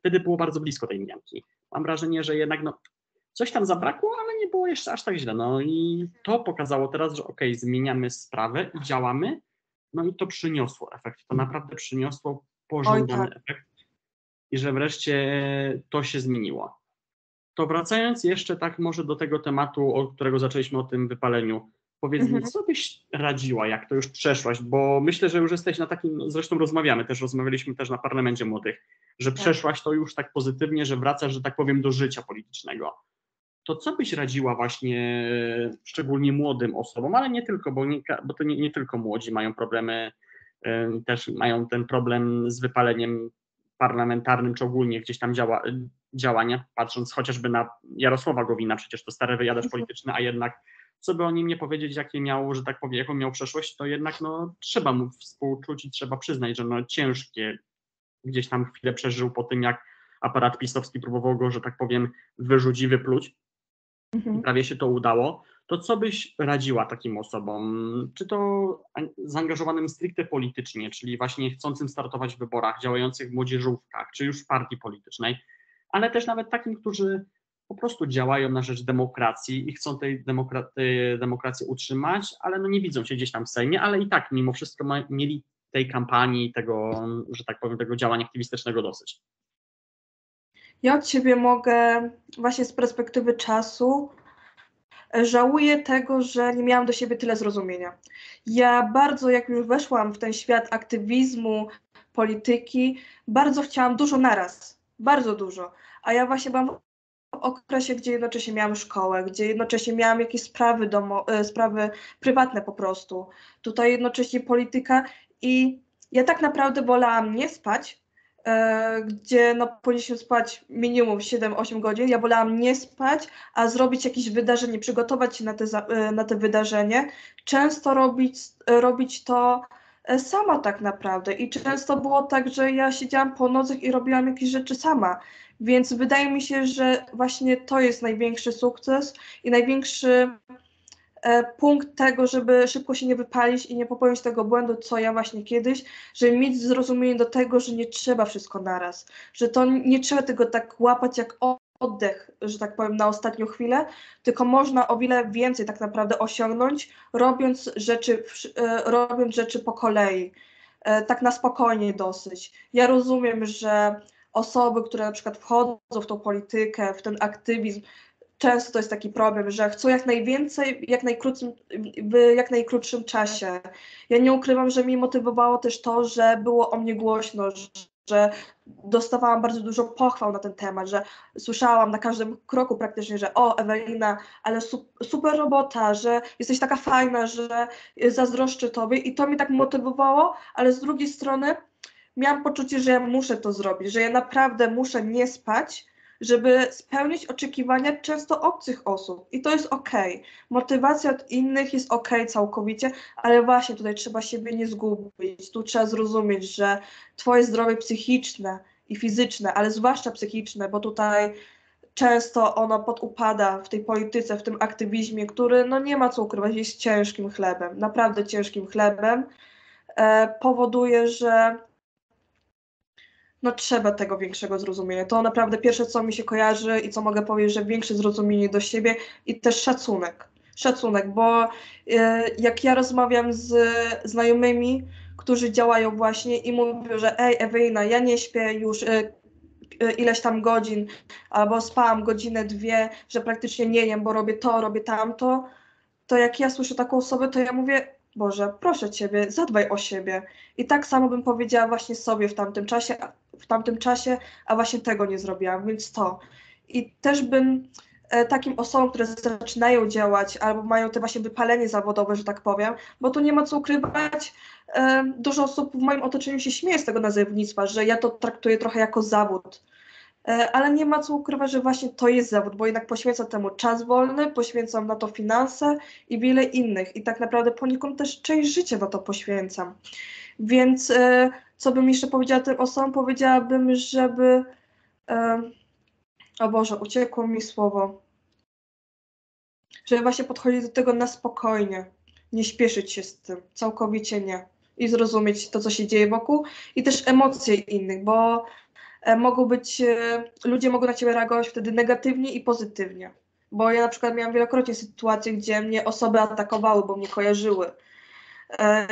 wtedy było bardzo blisko tej mianki. Mam wrażenie, że jednak coś tam zabrakło, ale nie było jeszcze aż tak źle. I to pokazało teraz, że okej, zmieniamy sprawę i działamy, i to przyniosło efekt. To naprawdę przyniosło pożądany efekt i że wreszcie to się zmieniło. To wracając jeszcze tak może do tego tematu, od którego zaczęliśmy, o tym wypaleniu. Powiedz mi, co byś radziła, jak to już przeszłaś, bo myślę, że już jesteś na takim, zresztą rozmawialiśmy też na Parlamencie Młodych, że przeszłaś to już tak pozytywnie, że wracasz, że tak powiem, do życia politycznego. To co byś radziła właśnie szczególnie młodym osobom, ale nie tylko, bo to nie tylko młodzi mają problemy, też mają ten problem z wypaleniem parlamentarnym, czy ogólnie gdzieś tam działania, patrząc chociażby na Jarosława Gowina, przecież to stary wyjadacz polityczny, a jednak co by o nim nie powiedzieć, jaką miał przeszłość, to jednak trzeba mu współczuć i trzeba przyznać, że ciężkie gdzieś tam chwilę przeżył po tym, jak aparat pisowski próbował go, że tak powiem, wyrzucić, wypluć. Prawie się to udało. To co byś radziła takim osobom? Czy to zaangażowanym stricte politycznie, czyli właśnie chcącym startować w wyborach, działających w młodzieżówkach, czy już w partii politycznej, ale też nawet takim, którzy po prostu działają na rzecz demokracji i chcą tej demokracji utrzymać, ale nie widzą się gdzieś tam w Sejmie, ale i tak mimo wszystko mieli tej kampanii, tego, że tak powiem, tego działania aktywistycznego dosyć. Ja od siebie mogę właśnie z perspektywy czasu. Żałuję tego, że nie miałam do siebie tyle zrozumienia. Ja bardzo, jak już weszłam w ten świat aktywizmu, polityki, bardzo chciałam dużo naraz, bardzo dużo. A ja właśnie byłam w okresie, gdzie jednocześnie miałam szkołę, gdzie jednocześnie miałam jakieś sprawy prywatne po prostu. Tutaj jednocześnie polityka i ja tak naprawdę wolałam nie spać, gdzie powinniśmy spać minimum 7-8 godzin. Ja wolałam nie spać, a zrobić jakieś wydarzenie, przygotować się na te wydarzenie. Często robić to sama tak naprawdę i często było tak, że ja siedziałam po nocach i robiłam jakieś rzeczy sama. Więc wydaje mi się, że właśnie to jest największy sukces i największy punkt tego, żeby szybko się nie wypalić i nie popełnić tego błędu, co ja właśnie kiedyś, żeby mieć zrozumienie do tego, że nie trzeba wszystko naraz, że to nie trzeba tego tak łapać jak oddech, że tak powiem, na ostatnią chwilę, tylko można o wiele więcej tak naprawdę osiągnąć, robiąc rzeczy po kolei, tak na spokojnie dosyć. Ja rozumiem, że osoby, które na przykład wchodzą w tą politykę, w ten aktywizm, często to jest taki problem, że chcą jak najwięcej w jak najkrótszym czasie. Ja nie ukrywam, że mnie motywowało też to, że było o mnie głośno, że dostawałam bardzo dużo pochwał na ten temat, że słyszałam na każdym kroku praktycznie, że o Ewelina, ale super robota, że jesteś taka fajna, że zazdroszczę tobie i to mnie tak motywowało, ale z drugiej strony miałam poczucie, że ja muszę to zrobić, że ja naprawdę muszę nie spać, żeby spełnić oczekiwania często obcych osób i to jest okej. Motywacja od innych jest okej całkowicie, ale właśnie tutaj trzeba siebie nie zgubić, tu trzeba zrozumieć, że twoje zdrowie psychiczne i fizyczne, ale zwłaszcza psychiczne, bo tutaj często ono podupada w tej polityce, w tym aktywizmie, który nie ma co ukrywać, jest ciężkim chlebem, naprawdę ciężkim chlebem, powoduje, że trzeba tego większego zrozumienia. To naprawdę pierwsze, co mi się kojarzy i co mogę powiedzieć, że większe zrozumienie do siebie i też szacunek. Szacunek, bo jak ja rozmawiam z znajomymi, którzy działają właśnie i mówią, że ej Ewelina, ja nie śpię już ileś tam godzin, albo spałam godzinę, dwie, że praktycznie nie jem, bo robię to, robię tamto, to jak ja słyszę taką osobę, to ja mówię: Boże, proszę Ciebie, zadbaj o siebie. I tak samo bym powiedziała właśnie sobie w tamtym czasie, a właśnie tego nie zrobiłam, więc to. I też bym takim osobom, które zaczynają działać albo mają te właśnie wypalenie zawodowe, że tak powiem, bo tu nie ma co ukrywać, dużo osób w moim otoczeniu się śmieje z tego nazewnictwa, że ja to traktuję trochę jako zawód, ale nie ma co ukrywać, że właśnie to jest zawód, bo jednak poświęcam temu czas wolny, poświęcam na to finanse i wiele innych i tak naprawdę poniekąd też część życia na to poświęcam. Więc co bym jeszcze powiedziała tym osobom? Powiedziałabym, żeby... O Boże, uciekło mi słowo. Żeby właśnie podchodzić do tego na spokojnie. Nie śpieszyć się z tym. Całkowicie nie. I zrozumieć to, co się dzieje wokół. I też emocje innych, bo ludzie mogą na ciebie reagować wtedy negatywnie i pozytywnie. Bo ja na przykład miałam wielokrotnie sytuacje, gdzie mnie osoby atakowały, bo mnie kojarzyły.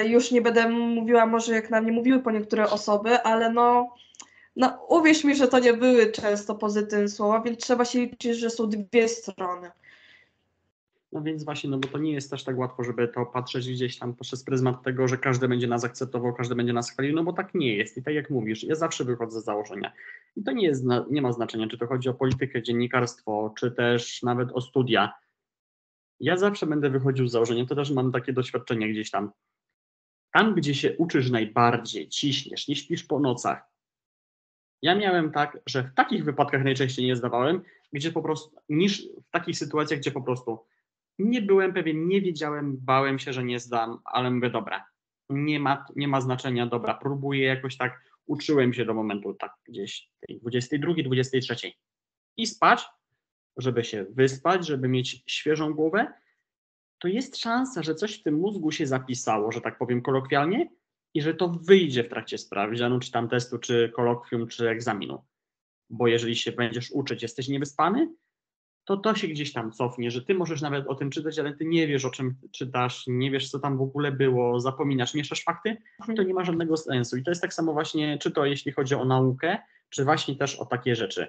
Już nie będę mówiła może, jak na mnie mówiły po niektóre osoby, ale no uwierz mi, że to nie były często pozytywne słowa, więc trzeba się liczyć, że są dwie strony. No więc właśnie, no bo to nie jest też tak łatwo, żeby to patrzeć gdzieś tam przez pryzmat tego, że każdy będzie nas akceptował, każdy będzie nas chwalił, no bo tak nie jest. I tak jak mówisz, ja zawsze wychodzę z założenia. I to nie ma znaczenia, czy to chodzi o politykę, dziennikarstwo, czy też nawet o studia. Ja zawsze będę wychodził z założenia, to też mam takie doświadczenie gdzieś tam. Tam, gdzie się uczysz najbardziej, ciśniesz, nie śpisz po nocach. Ja miałem tak, że w takich wypadkach najczęściej nie zdawałem, niż w takich sytuacjach, gdzie po prostu nie byłem pewien, nie wiedziałem, bałem się, że nie zdam, ale mówię, dobra, nie ma znaczenia, dobra, próbuję jakoś tak, uczyłem się do momentu tak gdzieś tej 22, 23 i spać, żeby się wyspać, żeby mieć świeżą głowę, to jest szansa, że coś w tym mózgu się zapisało, że tak powiem kolokwialnie, i że to wyjdzie w trakcie sprawdzianu, czy tam testu, czy kolokwium, czy egzaminu. Bo jeżeli się będziesz uczyć, jesteś niewyspany, to się gdzieś tam cofnie, że ty możesz nawet o tym czytać, ale ty nie wiesz, o czym czytasz, nie wiesz, co tam w ogóle było, zapominasz, mieszasz fakty, to nie ma żadnego sensu. I to jest tak samo właśnie, czy to jeśli chodzi o naukę, czy właśnie też o takie rzeczy.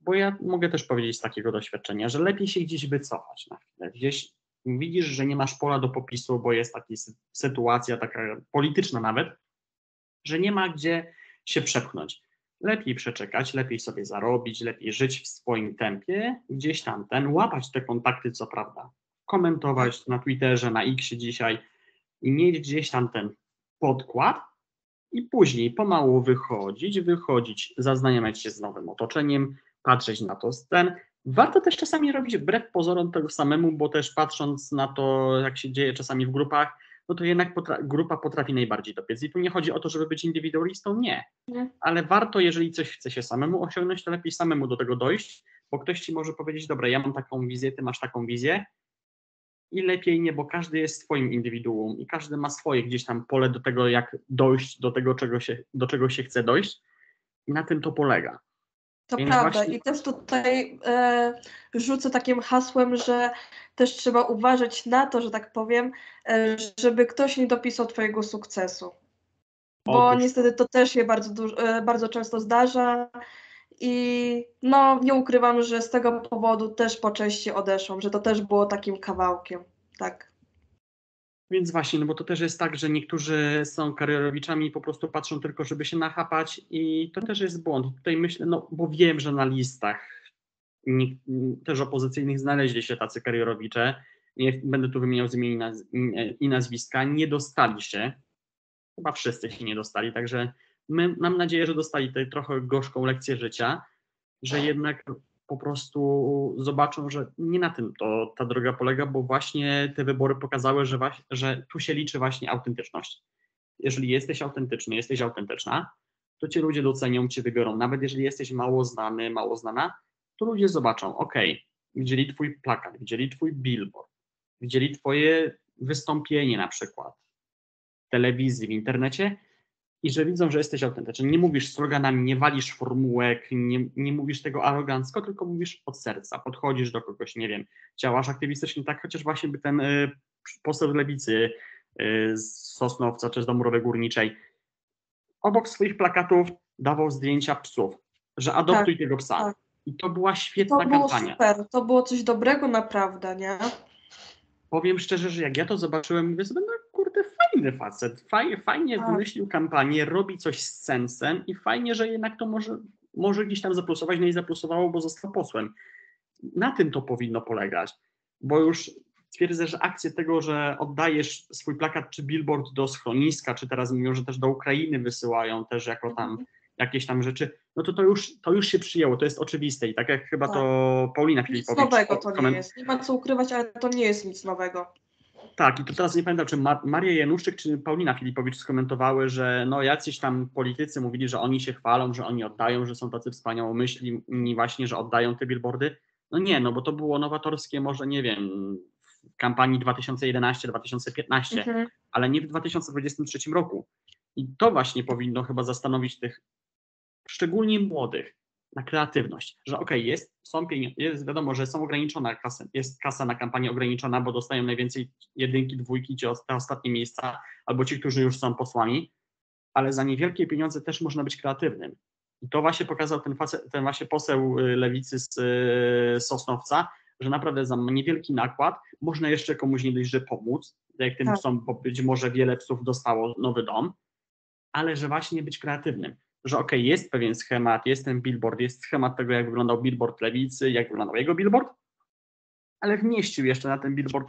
Bo ja mogę też powiedzieć z takiego doświadczenia, że lepiej się gdzieś wycofać na chwilę, gdzieś widzisz, że nie masz pola do popisu, bo jest taka sytuacja, taka polityczna nawet, że nie ma gdzie się przepchnąć. Lepiej przeczekać, lepiej sobie zarobić, lepiej żyć w swoim tempie, gdzieś tam łapać te kontakty, co prawda, komentować na Twitterze, na X-ie dzisiaj i mieć gdzieś tam ten podkład i później pomału wychodzić, zaznajamiać się z nowym otoczeniem, patrzeć na to Warto też czasami robić wbrew pozorom tego samemu, bo też patrząc na to, jak się dzieje czasami w grupach, no to jednak grupa potrafi najbardziej dopiec. I tu nie chodzi o to, żeby być indywidualistą, nie. Ale warto, jeżeli coś chce się samemu osiągnąć, to lepiej samemu do tego dojść, bo ktoś ci może powiedzieć, dobra, ja mam taką wizję, ty masz taką wizję i lepiej nie, bo każdy jest swoim indywiduum i każdy ma swoje gdzieś tam pole do tego, jak dojść do tego, do czego się chce dojść i na tym to polega. To więc prawda właśnie... I też tutaj rzucę takim hasłem, że też trzeba uważać na to, że tak powiem, żeby ktoś nie dopisał twojego sukcesu, bo niestety to też się bardzo często zdarza i no nie ukrywam, że z tego powodu też po części odeszłam, że to też było takim kawałkiem, tak. Więc właśnie, no bo to też jest tak, że niektórzy są karierowiczami i po prostu patrzą tylko, żeby się nachapać i to też jest błąd. Tutaj myślę, no bo wiem, że na listach też opozycyjnych znaleźli się tacy karierowicze, nie będę tu wymieniał z imienia i nazwiska, nie dostali się, chyba wszyscy się nie dostali, także mam nadzieję, że dostali tę trochę gorzką lekcję życia, że jednak... po prostu zobaczą, że nie na tym ta droga polega, bo właśnie te wybory pokazały, że tu się liczy właśnie autentyczność. Jeżeli jesteś autentyczny, jesteś autentyczna, to cię ludzie docenią, cię wybiorą. Nawet jeżeli jesteś mało znany, mało znana, to ludzie zobaczą, widzieli twój plakat, widzieli twój billboard, widzieli twoje wystąpienie na przykład w telewizji, w internecie, i że widzą, że jesteś autentyczny. Nie mówisz sloganami, nie walisz formułek, nie mówisz tego arogancko, tylko mówisz od serca, podchodzisz do kogoś, nie wiem, działasz aktywistycznie, tak, chociaż właśnie by ten poseł Lewicy z Sosnowca czy z Dąbrowy Górniczej obok swoich plakatów dawał zdjęcia psów. że adoptuj tego psa. Tak. I to była świetna kampania. To było super, to było coś dobrego naprawdę, nie? Powiem szczerze, że jak ja to zobaczyłem, mówię sobie, no kurde, fajny facet, fajnie wymyślił kampanię, robi coś z sensem i fajnie, że jednak to może gdzieś tam zaplusować, no i zaplusowało, bo został posłem. Na tym to powinno polegać, bo już twierdzę, że akcję tego, że oddajesz swój plakat czy billboard do schroniska, czy teraz mówią, że też do Ukrainy wysyłają też jako tam jakieś tam rzeczy, no to już się przyjęło, to jest oczywiste i tak jak chyba to Paulina Filipowicz... Nic nowego to nie jest, nie ma co ukrywać, ale to nie jest nic nowego. Tak, i to teraz nie pamiętam, czy Maria Januszczyk, czy Paulina Filipowicz skomentowały, że no jacyś tam politycy mówili, że oni się chwalą, że oni oddają, że są tacy wspaniałomyślni właśnie, że oddają te billboardy. No nie, no bo to było nowatorskie może, nie wiem, w kampanii 2011-2015, ale nie w 2023 roku. I to właśnie powinno chyba zastanowić tych szczególnie młodych na kreatywność, że jest wiadomo, że są ograniczone kasy, jest kasa na kampanię ograniczona, bo dostają najwięcej jedynki, dwójki, ci te ostatnie miejsca, albo ci, którzy już są posłami, ale za niewielkie pieniądze też można być kreatywnym. I to właśnie pokazał ten właśnie poseł Lewicy z Sosnowca, że naprawdę za niewielki nakład można jeszcze komuś nie dość, że pomóc, jak tym psom, bo być może wiele psów dostało nowy dom, ale że właśnie być kreatywnym, że jest pewien schemat, jest ten billboard, jest schemat tego, jak wyglądał billboard Lewicy, jak wyglądał jego billboard, ale wmieścił jeszcze na ten billboard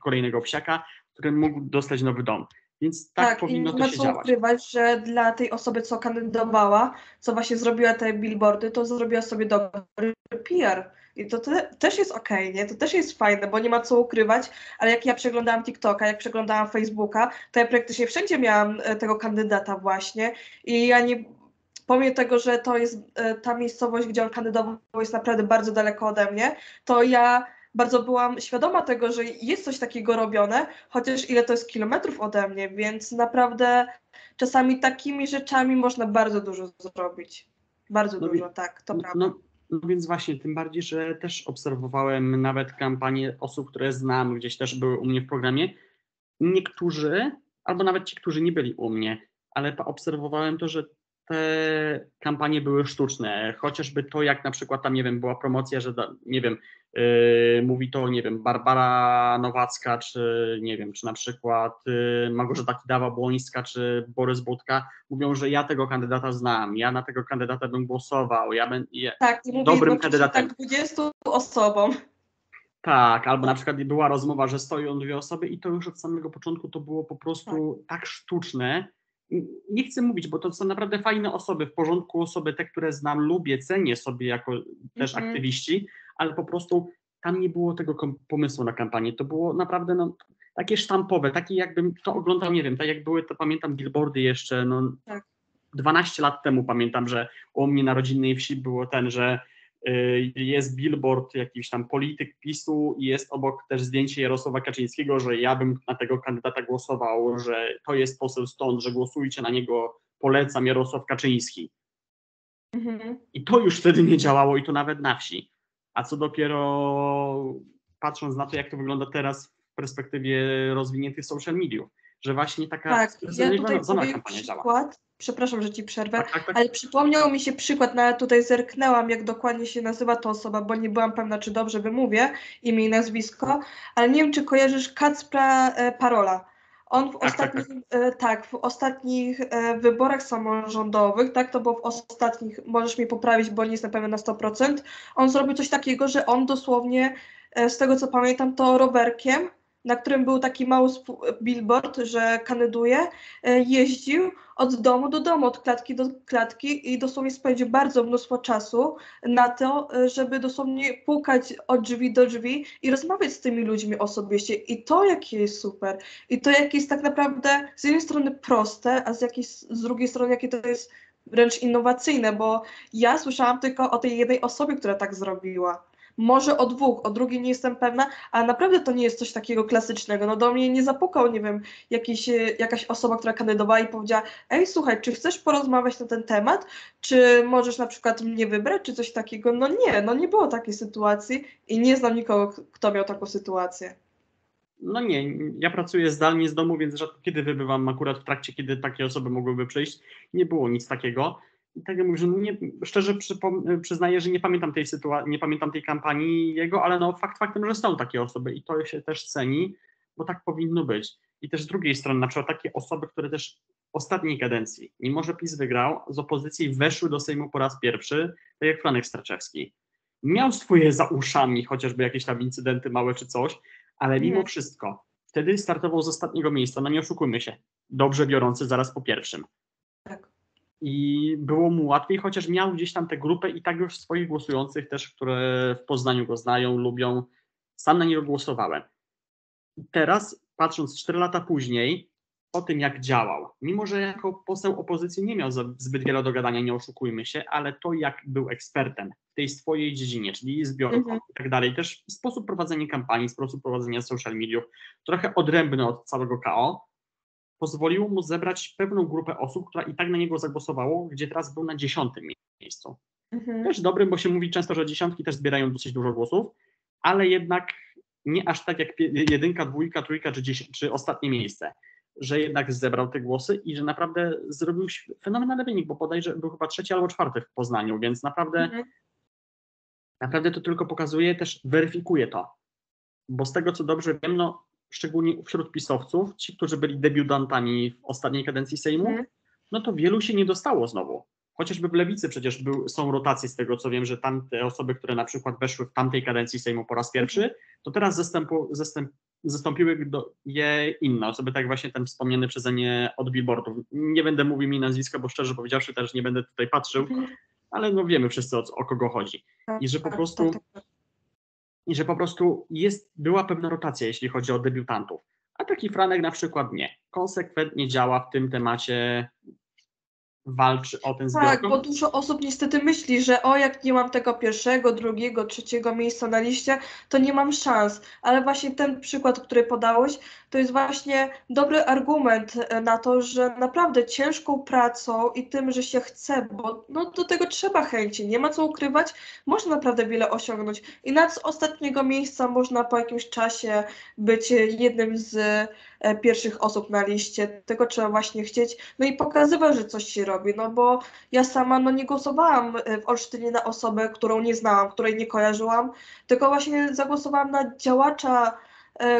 kolejnego psiaka, który mógł dostać nowy dom. Więc tak powinno to się działać. Tak, i nie ma co ukrywać, że dla tej osoby, co kandydowała, co właśnie zrobiła te billboardy, to zrobiła sobie dobry PR. I to też jest okej, nie? To też jest fajne, bo nie ma co ukrywać, ale jak ja przeglądałam TikToka, jak przeglądałam Facebooka, to ja praktycznie wszędzie miałam tego kandydata właśnie i ja nie... Pomimo tego, że to jest ta miejscowość, gdzie on kandydował, jest naprawdę bardzo daleko ode mnie, to ja... Bardzo byłam świadoma tego, że jest coś takiego robione, chociaż ile to jest kilometrów ode mnie, więc naprawdę czasami takimi rzeczami można bardzo dużo zrobić. Bardzo dużo, tak, to prawda. No więc właśnie, tym bardziej, że też obserwowałem nawet kampanie osób, które znam, gdzieś też były u mnie w programie. Niektórzy, albo nawet ci, którzy nie byli u mnie, ale obserwowałem to, że te kampanie były sztuczne, chociażby to, jak na przykład tam, nie wiem, była promocja, że, nie wiem, mówi to, nie wiem, Barbara Nowacka, czy nie wiem, czy na przykład Małgorzata Kidawa-Błońska, czy Borys Budka, mówią, że ja tego kandydata znam, ja na tego kandydata bym głosował, ja będę dobrym kandydatem. Tak, 20 osobom. Tak, albo na przykład była rozmowa, że stoją dwie osoby i to już od samego początku to było po prostu tak sztuczne. Nie chcę mówić, bo to są naprawdę fajne osoby, w porządku osoby, te, które znam, lubię, cenię sobie jako też aktywiści, ale po prostu tam nie było tego pomysłu na kampanię. To było naprawdę takie sztampowe, takie jakbym to oglądał, nie wiem, tak jak były, to pamiętam billboardy jeszcze, 12 lat temu pamiętam, że u mnie na rodzinnej wsi było że jest billboard, jakiś tam polityk PiS-u i jest obok też zdjęcie Jarosława Kaczyńskiego, że ja bym na tego kandydata głosował, że to jest poseł stąd, że głosujcie na niego, polecam Jarosław Kaczyński. I to już wtedy nie działało i to nawet na wsi. A co dopiero patrząc na to, jak to wygląda teraz w perspektywie rozwiniętych social mediów, że właśnie taka kampania działa. Przepraszam, że ci przerwę, ale przypomniał mi się przykład, nawet tutaj zerknęłam, jak dokładnie się nazywa ta osoba, bo nie byłam pewna, czy dobrze wymówię imię i nazwisko, ale nie wiem, czy kojarzysz Kacpra Parola. On w ostatnich wyborach samorządowych, to było w ostatnich, możesz mnie poprawić, bo nie jestem pewien na 100%, on zrobił coś takiego, że on dosłownie, z tego co pamiętam, to rowerkiem, na którym był taki mały billboard, że kandyduje, jeździł od domu do domu, od klatki do klatki i dosłownie spędził bardzo mnóstwo czasu na to, żeby dosłownie pukać od drzwi do drzwi i rozmawiać z tymi ludźmi osobiście. I to jakie jest super. I to jakie jest tak naprawdę z jednej strony proste, a z drugiej strony jakie to jest wręcz innowacyjne, bo ja słyszałam tylko o tej jednej osobie, która tak zrobiła. Może o dwóch, o drugiej nie jestem pewna, a naprawdę to nie jest coś takiego klasycznego. Do mnie nie zapukał, nie wiem, jakaś osoba, która kandydowała i powiedziała: ej, słuchaj, czy chcesz porozmawiać na ten temat? Czy możesz na przykład mnie wybrać, czy coś takiego? Nie było takiej sytuacji i nie znam nikogo, kto miał taką sytuację. Ja pracuję zdalnie z domu, więc rzadko kiedy wybywam akurat w trakcie, kiedy takie osoby mogłyby przyjść. Nie było nic takiego. tak jak mówię, że szczerze przyznaję, że nie pamiętam tej sytuacji, nie pamiętam tej kampanii jego, ale no fakt faktem, że są takie osoby i to się też ceni, bo tak powinno być. I też z drugiej strony, na przykład takie osoby, które też w ostatniej kadencji, mimo że PiS wygrał, z opozycji weszły do Sejmu po raz pierwszy, tak jak Franek Straczewski. Miał swoje za uszami, chociażby jakieś tam incydenty małe czy coś, ale mimo wszystko, wtedy startował z ostatniego miejsca, no nie oszukujmy się, dobrze biorący zaraz po pierwszym. Tak. I było mu łatwiej, chociaż miał gdzieś tam tę grupę i tak już swoich głosujących też, które w Poznaniu go znają, lubią. Sam na niego głosowałem. I teraz, patrząc 4 lata później, o tym jak działał, mimo że jako poseł opozycji nie miał zbyt wiele do gadania, nie oszukujmy się, ale to jak był ekspertem w tej swojej dziedzinie, czyli zbiorów i tak dalej, też sposób prowadzenia kampanii, sposób prowadzenia social mediów, trochę odrębny od całego KO, pozwoliło mu zebrać pewną grupę osób, która i tak na niego zagłosowało, gdzie teraz był na 10. miejscu. Też dobrym, bo się mówi często, że 10 też zbierają dosyć dużo głosów, ale jednak nie aż tak jak 1, 2, 3 czy 10, czy ostatnie miejsce, że jednak zebrał te głosy i że naprawdę zrobił fenomenalny wynik, bo bodajże był chyba 3. albo 4. w Poznaniu, więc naprawdę, naprawdę to tylko pokazuje, też weryfikuje to, bo z tego co dobrze wiem, no szczególnie wśród pisowców, ci, którzy byli debiutantami w ostatniej kadencji Sejmu, no to wielu się nie dostało znowu. Chociażby w Lewicy przecież są rotacje, z tego co wiem, że tamte osoby, które na przykład weszły w tamtej kadencji Sejmu po raz pierwszy, to teraz zastąpiły je inne osoby, tak właśnie ten wspomniany przeze mnie od billboardów. Nie będę mówił mi nazwiska, bo szczerze powiedziawszy też nie będę tutaj patrzył, ale no wiemy wszyscy o kogo chodzi. I że po prostu... była pewna rotacja, jeśli chodzi o debiutantów. A taki Franek na przykład nie. Konsekwentnie działa w tym temacie, walczy o ten zbiór. Tak, bo dużo osób niestety myśli, że jak nie mam tego 1., 2., 3. miejsca na liście, to nie mam szans. Ale właśnie ten przykład, który podałeś, to jest właśnie dobry argument na to, że naprawdę ciężką pracą i tym, że się chce, bo no, do tego trzeba chęci, nie ma co ukrywać, można naprawdę wiele osiągnąć. I nawet z ostatniego miejsca można po jakimś czasie być jednym z pierwszych osób na liście. Tego trzeba właśnie chcieć. No i pokazywać, że coś się robi, no bo ja sama nie głosowałam w Olsztynie na osobę, którą nie znałam, której nie kojarzyłam, tylko właśnie zagłosowałam na działacza,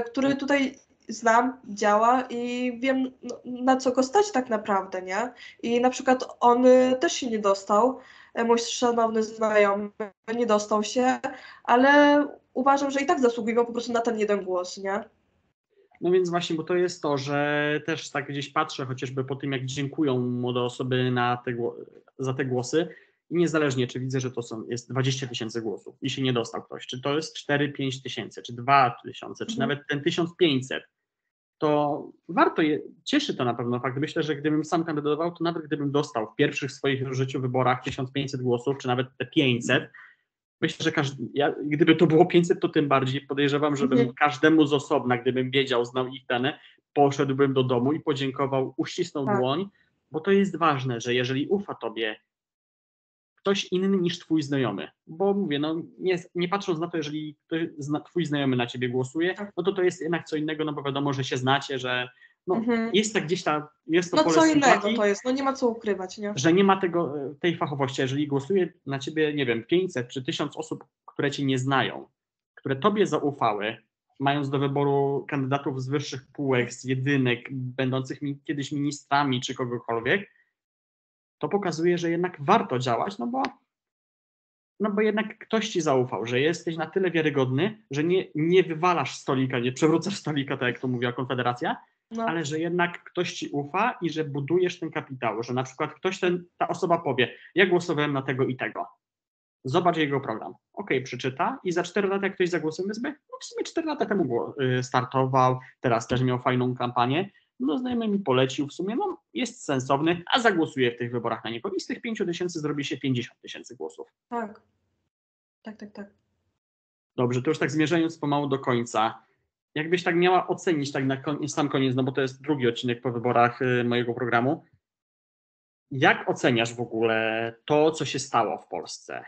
który tutaj znam, działa i wiem na co go stać tak naprawdę, nie? I na przykład on też się nie dostał, mój szanowny znajomy nie dostał się, ale uważam, że i tak zasługują po prostu na ten jeden głos, nie? No więc właśnie, bo to jest to, że też tak gdzieś patrzę, chociażby po tym, jak dziękują młode osoby za te głosy i niezależnie, czy widzę, że to jest 20 000 głosów i się nie dostał ktoś, czy to jest 4–5 tysięcy, czy 2 tysiące, czy nawet ten 1500, to warto cieszy to na pewno fakt. Myślę, że gdybym sam kandydował, to nawet gdybym dostał w pierwszych swoich życiu wyborach 1500 głosów, czy nawet te 500, myślę, że gdyby to było 500, to tym bardziej podejrzewam, żebym każdemu z osobna, gdybym wiedział, znał ich dane, poszedłbym do domu i podziękował, uścisnął dłoń, bo to jest ważne, że jeżeli ufa tobie ktoś inny niż twój znajomy, bo mówię, nie patrząc na to, jeżeli twój znajomy na ciebie głosuje, no to jest jednak co innego, no bo wiadomo, że się znacie, że jest tak gdzieś tam, jest to pole sympatii. No co innego to jest, nie ma co ukrywać, nie? Że nie ma tej fachowości, jeżeli głosuje na ciebie, nie wiem, 500 czy 1000 osób, które cię nie znają, które tobie zaufały, mając do wyboru kandydatów z wyższych półek, z jedynek, będących kiedyś ministrami czy kogokolwiek, to pokazuje, że jednak warto działać, no bo jednak ktoś ci zaufał, że jesteś na tyle wiarygodny, że nie wywalasz stolika, nie przewrócasz stolika, tak jak to mówiła Konfederacja, ale że jednak ktoś ci ufa i że budujesz ten kapitał, że na przykład ta osoba powie, ja głosowałem na tego i tego, zobacz jego program, przeczyta i za 4 lata jak ktoś zagłosuje, w sumie 4 lata temu startował, teraz też miał fajną kampanię, znajomy mi polecił, w sumie jest sensowny, a zagłosuje w tych wyborach na niego i z tych 5 000 zrobi się 50 000 głosów. Tak, tak, tak, tak. Dobrze, to już tak zmierzając pomału do końca, jakbyś tak miała ocenić tak na sam koniec, no bo to jest drugi odcinek po wyborach mojego programu, jak oceniasz w ogóle to, co się stało w Polsce?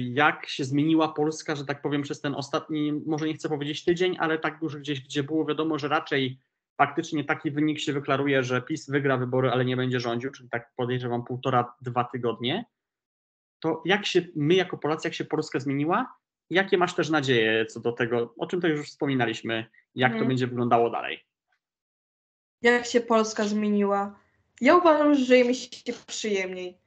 Jak się zmieniła Polska, że tak powiem, przez ten ostatni, może nie chcę powiedzieć tydzień, ale tak już gdzieś, gdzie było wiadomo, że raczej faktycznie taki wynik się wyklaruje, że PiS wygra wybory, ale nie będzie rządził, czyli tak podejrzewam 1,5-2 tygodnie, to jak się my jako Polacy, jak się Polska zmieniła? Jakie masz też nadzieje co do tego, o czym też już wspominaliśmy, jak to będzie wyglądało dalej? Jak się Polska zmieniła? Ja uważam, że żyje mi się przyjemniej.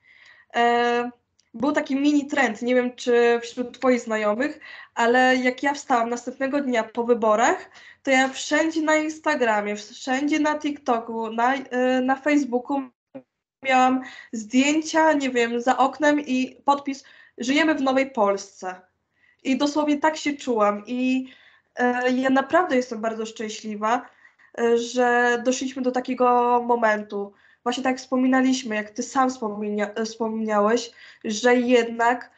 Był taki mini trend, nie wiem czy wśród twoich znajomych, ale jak ja wstałam następnego dnia po wyborach, to ja wszędzie na Instagramie, wszędzie na TikToku, na Facebooku miałam zdjęcia, nie wiem, za oknem i podpis "Żyjemy w nowej Polsce". I dosłownie tak się czułam i ja naprawdę jestem bardzo szczęśliwa, że doszliśmy do takiego momentu. Właśnie tak wspominaliśmy, jak ty sam wspomniałeś, że jednak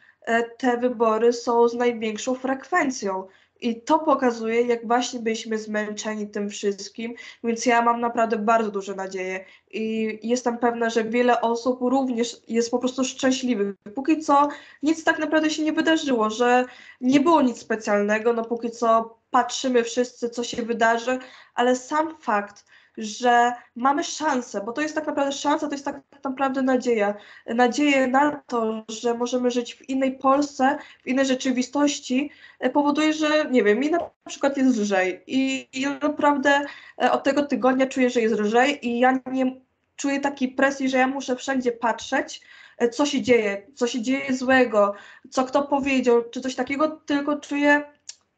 te wybory są z największą frekwencją i to pokazuje, jak właśnie byliśmy zmęczeni tym wszystkim, więc ja mam naprawdę bardzo duże nadzieje i jestem pewna, że wiele osób również jest po prostu szczęśliwych. Póki co nic tak naprawdę się nie wydarzyło, że nie było nic specjalnego, no póki co patrzymy wszyscy, co się wydarzy, ale sam fakt, że mamy szansę, bo to jest tak naprawdę szansa, to jest tak naprawdę nadzieja. Nadzieję na to, że możemy żyć w innej Polsce, w innej rzeczywistości, powoduje, że nie wiem, mi na przykład jest lżej i naprawdę od tego tygodnia czuję, że jest lżej i ja nie czuję takiej presji, że ja muszę wszędzie patrzeć, co się dzieje złego, co kto powiedział, czy coś takiego, tylko czuję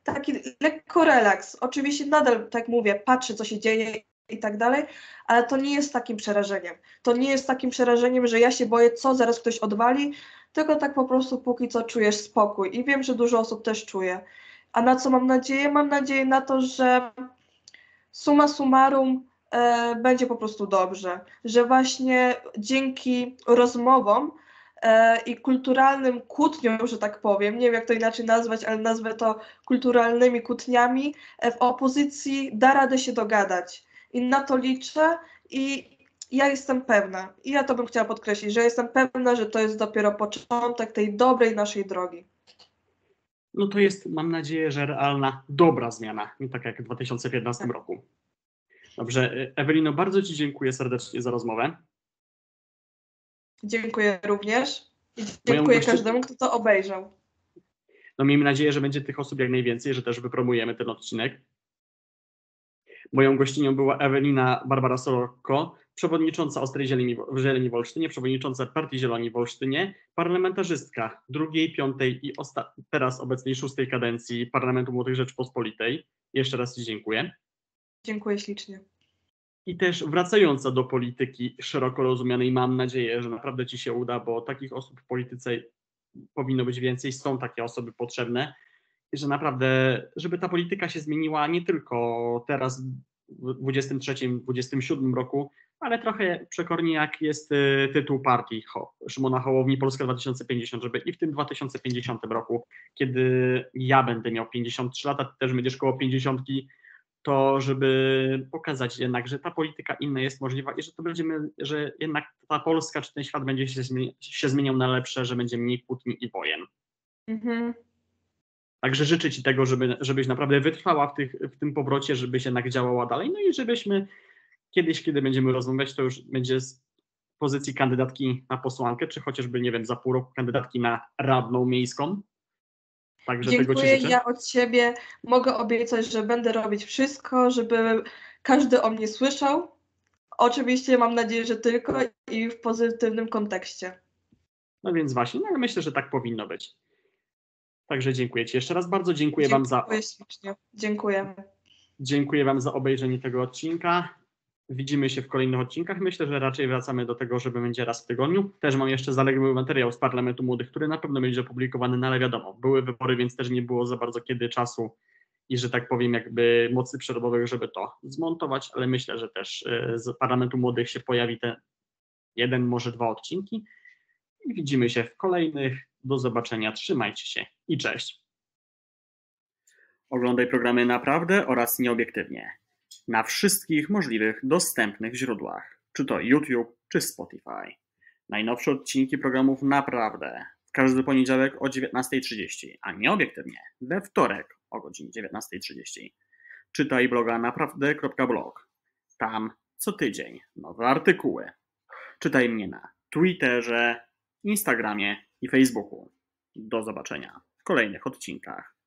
taki lekko relaks. Oczywiście nadal, tak mówię, patrzę, co się dzieje i tak dalej, ale to nie jest takim przerażeniem. To nie jest takim przerażeniem, że ja się boję, co zaraz ktoś odwali, tylko tak po prostu póki co czujesz spokój i wiem, że dużo osób też czuje. A na co mam nadzieję? Mam nadzieję na to, że summa summarum będzie po prostu dobrze, że właśnie dzięki rozmowom i kulturalnym kłótniom, że tak powiem, nie wiem jak to inaczej nazwać, ale nazwę to kulturalnymi kłótniami, w opozycji da radę się dogadać. I na to liczę i ja jestem pewna, i ja to bym chciała podkreślić, że jestem pewna, że to jest dopiero początek tej dobrej naszej drogi. No to jest, mam nadzieję, że realna, dobra zmiana, nie tak jak w 2015 roku. Dobrze, Ewelino, bardzo ci dziękuję serdecznie za rozmowę. Dziękuję również i dziękuję każdemu, kto to obejrzał. No miejmy nadzieję, że będzie tych osób jak najwięcej, że też wypromujemy ten odcinek. Moją gościnią była Ewelina Barbara Soroko, przewodnicząca Ostrej Zieleni w Olsztynie, przewodnicząca Partii Zieloni w Olsztynie, parlamentarzystka drugiej, piątej i teraz obecnej szóstej kadencji Parlamentu Młodych Rzeczpospolitej. Jeszcze raz ci dziękuję. Dziękuję ślicznie. I też wracająca do polityki szeroko rozumianej, mam nadzieję, że naprawdę ci się uda, bo takich osób w polityce powinno być więcej, są takie osoby potrzebne, że naprawdę, żeby ta polityka się zmieniła nie tylko teraz w 23, 27 roku, ale trochę przekornie jak jest tytuł partii Szymona Hołowni Polska 2050, żeby i w tym 2050 roku, kiedy ja będę miał 53 lata, ty też będziesz koło 50, to żeby pokazać jednak, że ta polityka inna jest możliwa i że to będziemy, że jednak ta Polska czy ten świat będzie się zmieniał na lepsze, że będzie mniej kłótni i wojen. Mhm. Także życzę ci tego, żebyś naprawdę wytrwała w tym powrocie, żebyś jednak działała dalej, no i żebyśmy kiedyś, kiedy będziemy rozmawiać, to już będzie z pozycji kandydatki na posłankę, czy chociażby, nie wiem, za pół roku kandydatki na radną miejską. Także dziękuję, tego ci życzę. Ja od siebie mogę obiecać, że będę robić wszystko, żeby każdy o mnie słyszał. Oczywiście mam nadzieję, że tylko i w pozytywnym kontekście. No więc właśnie, no myślę, że tak powinno być. Także dziękuję ci. Jeszcze raz bardzo dziękuję wam za... Dziękuję. Dziękuję wam za obejrzenie tego odcinka. Widzimy się w kolejnych odcinkach. Myślę, że raczej wracamy do tego, żeby będzie raz w tygodniu. Też mam jeszcze zaległy materiał z Parlamentu Młodych, który na pewno będzie opublikowany, no ale wiadomo, były wybory, więc też nie było za bardzo kiedy czasu i, że tak powiem, jakby mocy przerobowych, żeby to zmontować, ale myślę, że też z Parlamentu Młodych się pojawi te jeden, może dwa odcinki. I widzimy się w kolejnych. Do zobaczenia, trzymajcie się i cześć. Oglądaj programy Naprawdę oraz Nieobiektywnie na wszystkich możliwych dostępnych źródłach, czy to YouTube, czy Spotify. Najnowsze odcinki programów Naprawdę w każdy poniedziałek o 19:30, a Nieobiektywnie we wtorek o godzinie 19:30. Czytaj bloga naprawdę.blog. Tam co tydzień nowe artykuły. Czytaj mnie na Twitterze, Instagramie i Facebooku. Do zobaczenia w kolejnych odcinkach.